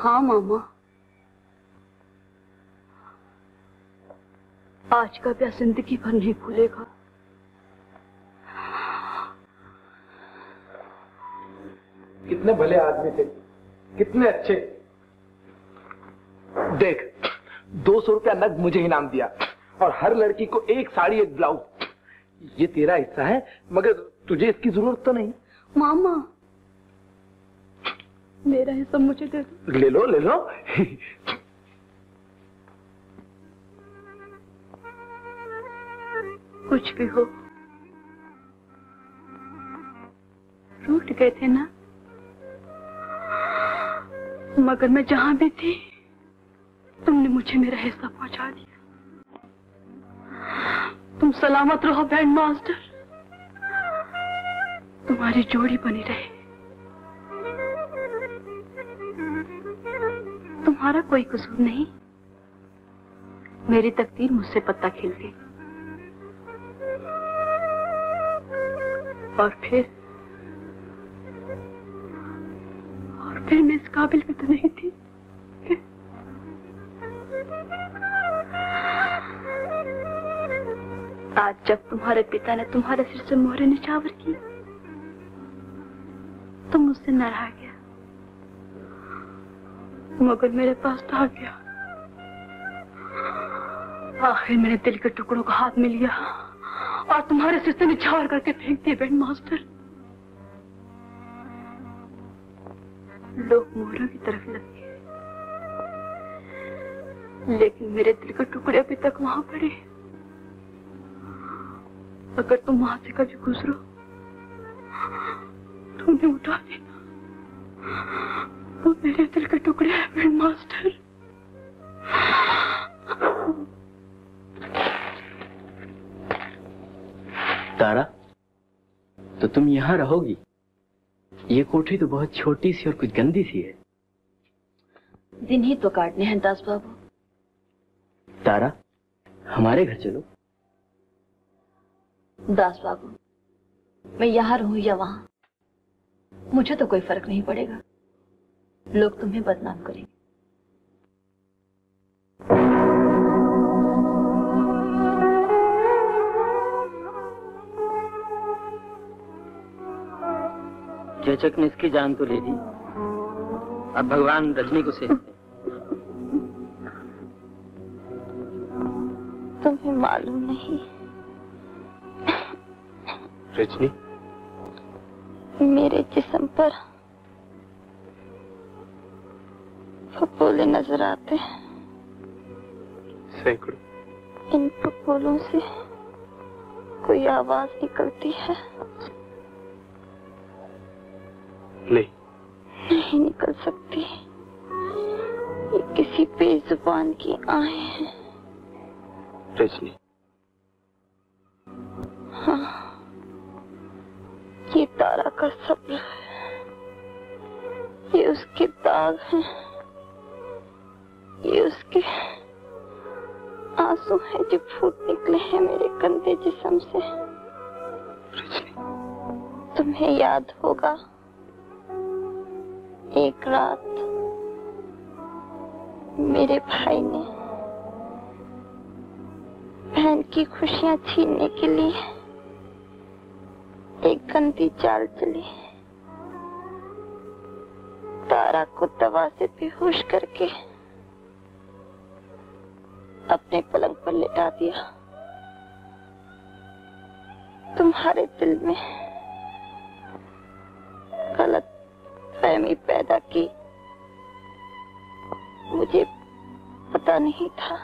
हाँ मामा, आज का ब्याह जिंदगी भर नहीं भूलेगा। कितने भले आदमी थे, कितने अच्छे। देख, दो सौ रुपया नग मुझे इनाम दिया और हर लड़की को एक साड़ी एक ब्लाउज। ये तेरा हिस्सा है, मगर तुझे इसकी जरूरत तो नहीं। मामा, मेरा है सब, मुझे दे दो। ले लो ले लो। कुछ भी हो, रूठ गए थे ना, मगर मैं जहां भी थी तुमने मुझे मेरा हिस्सा पहुंचा दिया। तुम सलामत रहो बैंड मास्टर, तुम्हारी जोड़ी बनी रहे। तुम्हारा कोई कसूर नहीं, मेरी तकदीर मुझसे पत्ता खेल गई। और फिर और फिर मैं इस काबिल में तो नहीं थी। आज जब तुम्हारे पिता ने तुम्हारे सिर से मोहरे निछावर की, तुम मुझसे न रहा गया, मगर मेरे पास तो आ गया। आखिर मेरे दिल के टुकड़ों का हाथ मिल गया और तुम्हारे सिर से निछावर करके फेंक दिया बैंड मास्टर। लोग मोहरों की तरफ लग गए, लेकिन मेरे दिल का टुकड़े अभी तक वहां पर है। अगर तुम वहां से कभी गुजरो तुम्हें उठा लेना। वो मेरे दिल का टुकड़े है मेरे मास्टर। तारा, तो तुम यहाँ रहोगी? ये कोठरी तो बहुत छोटी सी और कुछ गंदी सी है। दिन ही तो काटने हैं दास बाबू। तारा, हमारे घर चलो। दास बाबू, मैं यहाँ रहूं या वहाँ मुझे तो कोई फर्क नहीं पड़ेगा। लोग तुम्हें बदनाम करेंगे। चेचक ने इसकी जान तो ले दी, अब भगवान रजनी को से। तुम्हें मालूम नहीं रजनी, मेरे जिस्म पर फपोले नजर आते हैं सैकड़ों। इन फपोलों से कोई आवाज निकलती है? नहीं, नहीं निकल सकती। ये किसी बेजुबान की आहें हैं। रजनी, हाँ, ये तारा का सब्र है, ये उसके दाग हैं, ये उसके आंसू हैं जो फूट निकले हैं मेरे गंदे जिस्म से। रजनी, तुम्हें याद होगा एक रात मेरे भाई ने बहन की खुशियां छीनने के लिए एक गंदी चाल चली। तारा को दवा से बेहोश करके अपने पलंग पर लेटा दिया। तुम्हारे दिल में गलत फहमी पैदा की, मुझे पता नहीं था,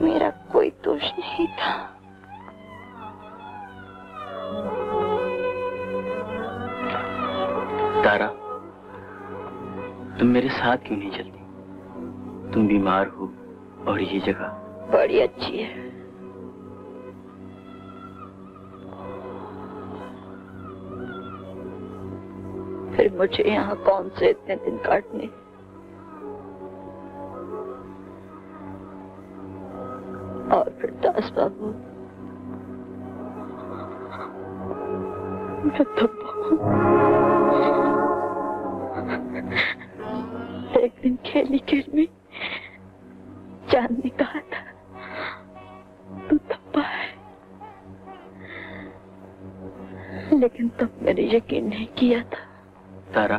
मेरा कोई दोष नहीं था। तारा, तुम मेरे साथ क्यों नहीं चलती? तुम बीमार हो और ये जगह बड़ी अच्छी है। फिर मुझे यहाँ कौन से इतने दिन काटने? और फिर दास बाबू, मैं तो एक दिन खेली खेल में चांद ने कहा था तू धब्बा है, लेकिन तब मैंने यकीन नहीं किया था। तारा,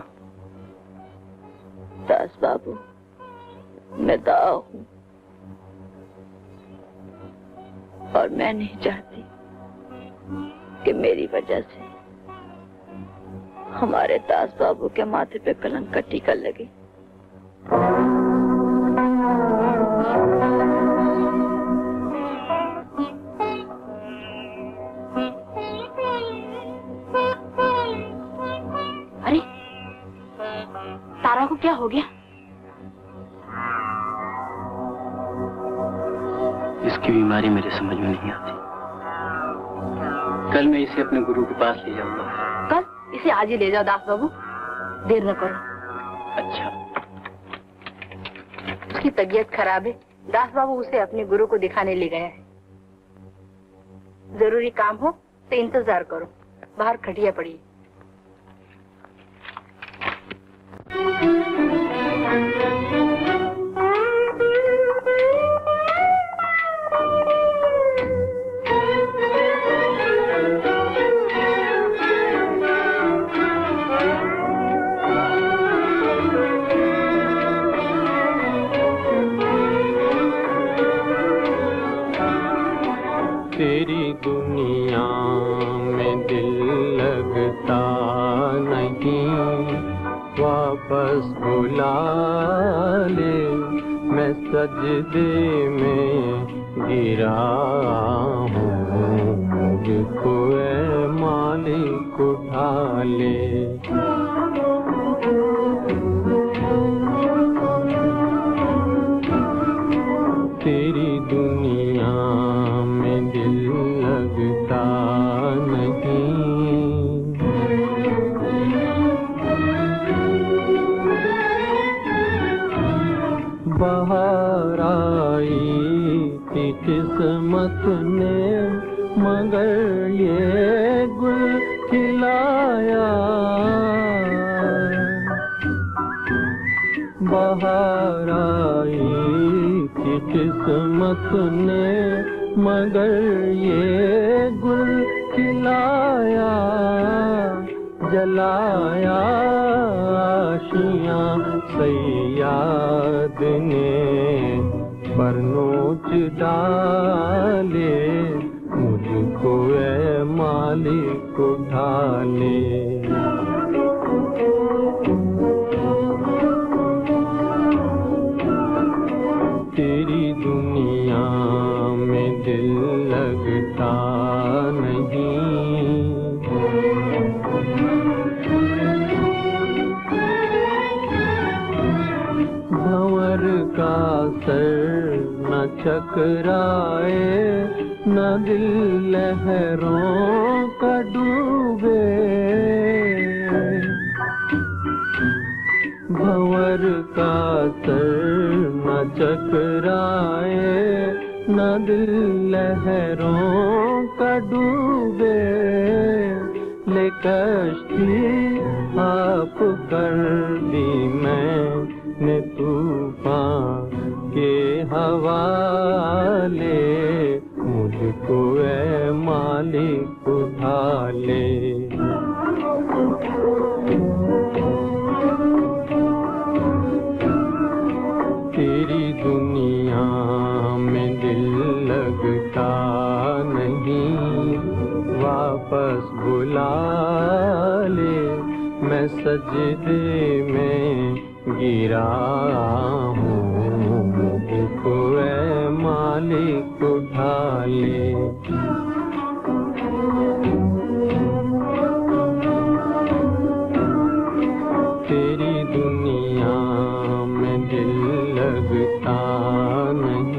दास बाबू, मैं दाव हूँ और मैं नहीं चाहती कि मेरी वजह से हमारे दास बाबू के माथे पे कलंक का टीका लगे। क्या हो गया? इसकी बीमारी मेरे समझ में नहीं आती। कल मैं इसे अपने गुरु के पास ले जाऊंगा। कल? इसे आज ही ले जाओ दास बाबू, देर न करो। अच्छा। उसकी तबीयत खराब है। दास बाबू उसे अपने गुरु को दिखाने ले गया है। जरूरी काम हो तो इंतजार करो, बाहर खटिया पड़ी है। बस बुला ले मैं सजदे में गिरा हूँ, मुझको ऐ मालिक उठा ले। तेरी दुनिया में दिल लगता नहीं, बाहर आई थी किस्मत ने मगर ये गुल खिलाया। बाहर आई थी किस्मत ने मगर ये गुल खिलाया, जलाया आशियाँ सैयाद ने, बरनोच डाले मुझको ऐ मालिक उठा ले। तेरी दुनिया में दिल लगता नहीं, भंवर का सर न चकराए, न दिल लहरों का डूबे। भंवर का सर न चकराए, न दिल लहरों का डूबे, ले कश्ती आप कर दी मैंने तूफान के हवाले, मुझको ऐ मालिक उठा ले। तेरी दुनिया में दिल लगता नहीं, वापस बुला ले। मैं सजदे में गिरा हूँ, मुझको ऐ मालिक उठा ले। तेरी दुनिया में दिल लगता नहीं।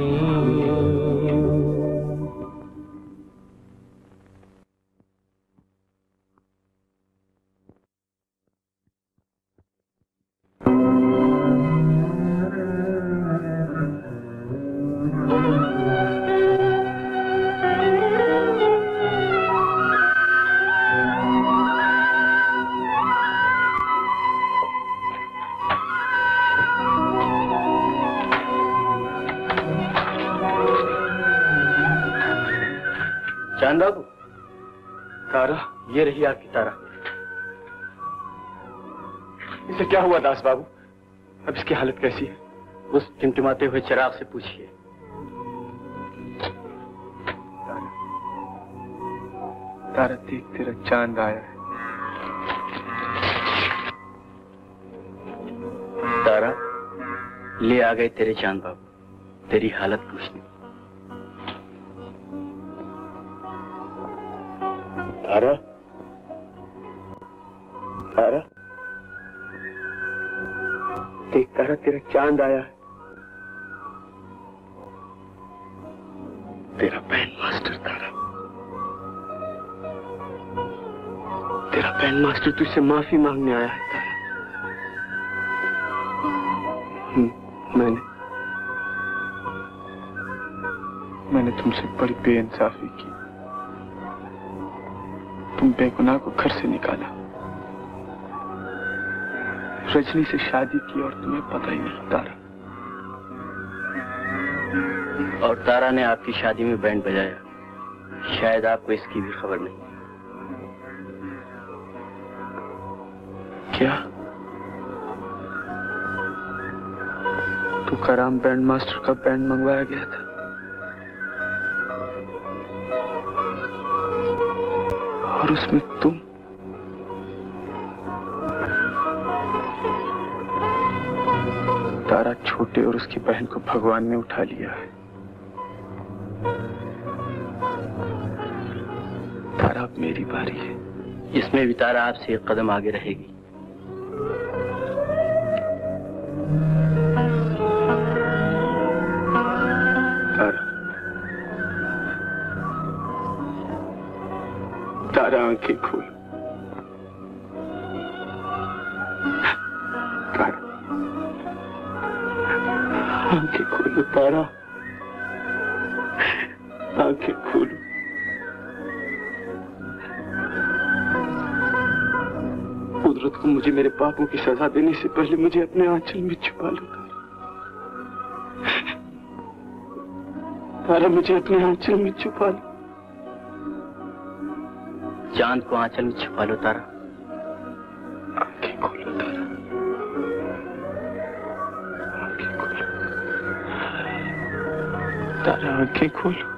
चांद बाबू, तारा ये रही आपकी तारा। इसे क्या हुआ दास बाबू? अब इसकी हालत कैसी है? उस टिमटिमाते हुए चिराग से पूछिए। तारा, तारा देख तेरा चांद आया है। तारा ले आ गए तेरे चांद बाबू, तेरी हालत पूछने। तारा, तारा, देख तारा तेरा चांद आया है। तेरा पैन मास्टर तारा, तेरा पैन मास्टर तुझसे माफी मांगने आया है तारा। मैंने मैंने तुमसे बड़ी बेइंसाफी की, तुम बेगुनाह को घर से निकाला, रजनी से शादी की और तुम्हें पता ही नहीं तारा। और तारा ने आपकी शादी में बैंड बजाया, शायद आपको इसकी भी खबर नहीं। क्या तुकाराम बैंड मास्टर का बैंड मंगवाया गया था? और उसमें तुम तारा छोटे और उसकी बहन को भगवान ने उठा लिया है। तारा अब मेरी बारी है। इसमें भी तारा आपसे एक कदम आगे रहेगी। तारा, तारा आंखें खोल। आंखें खोलो तारा, आंखें खोलो। कुदरत को मुझे मेरे पापों की सजा देने से पहले मुझे अपने आंचल में छुपा लो तारा। तारा मुझे अपने आंचल में छुपा लो। चांद को आंचल में छुपा लो तारा। आंखें खोलो तारा। तारा आंखें खोलो।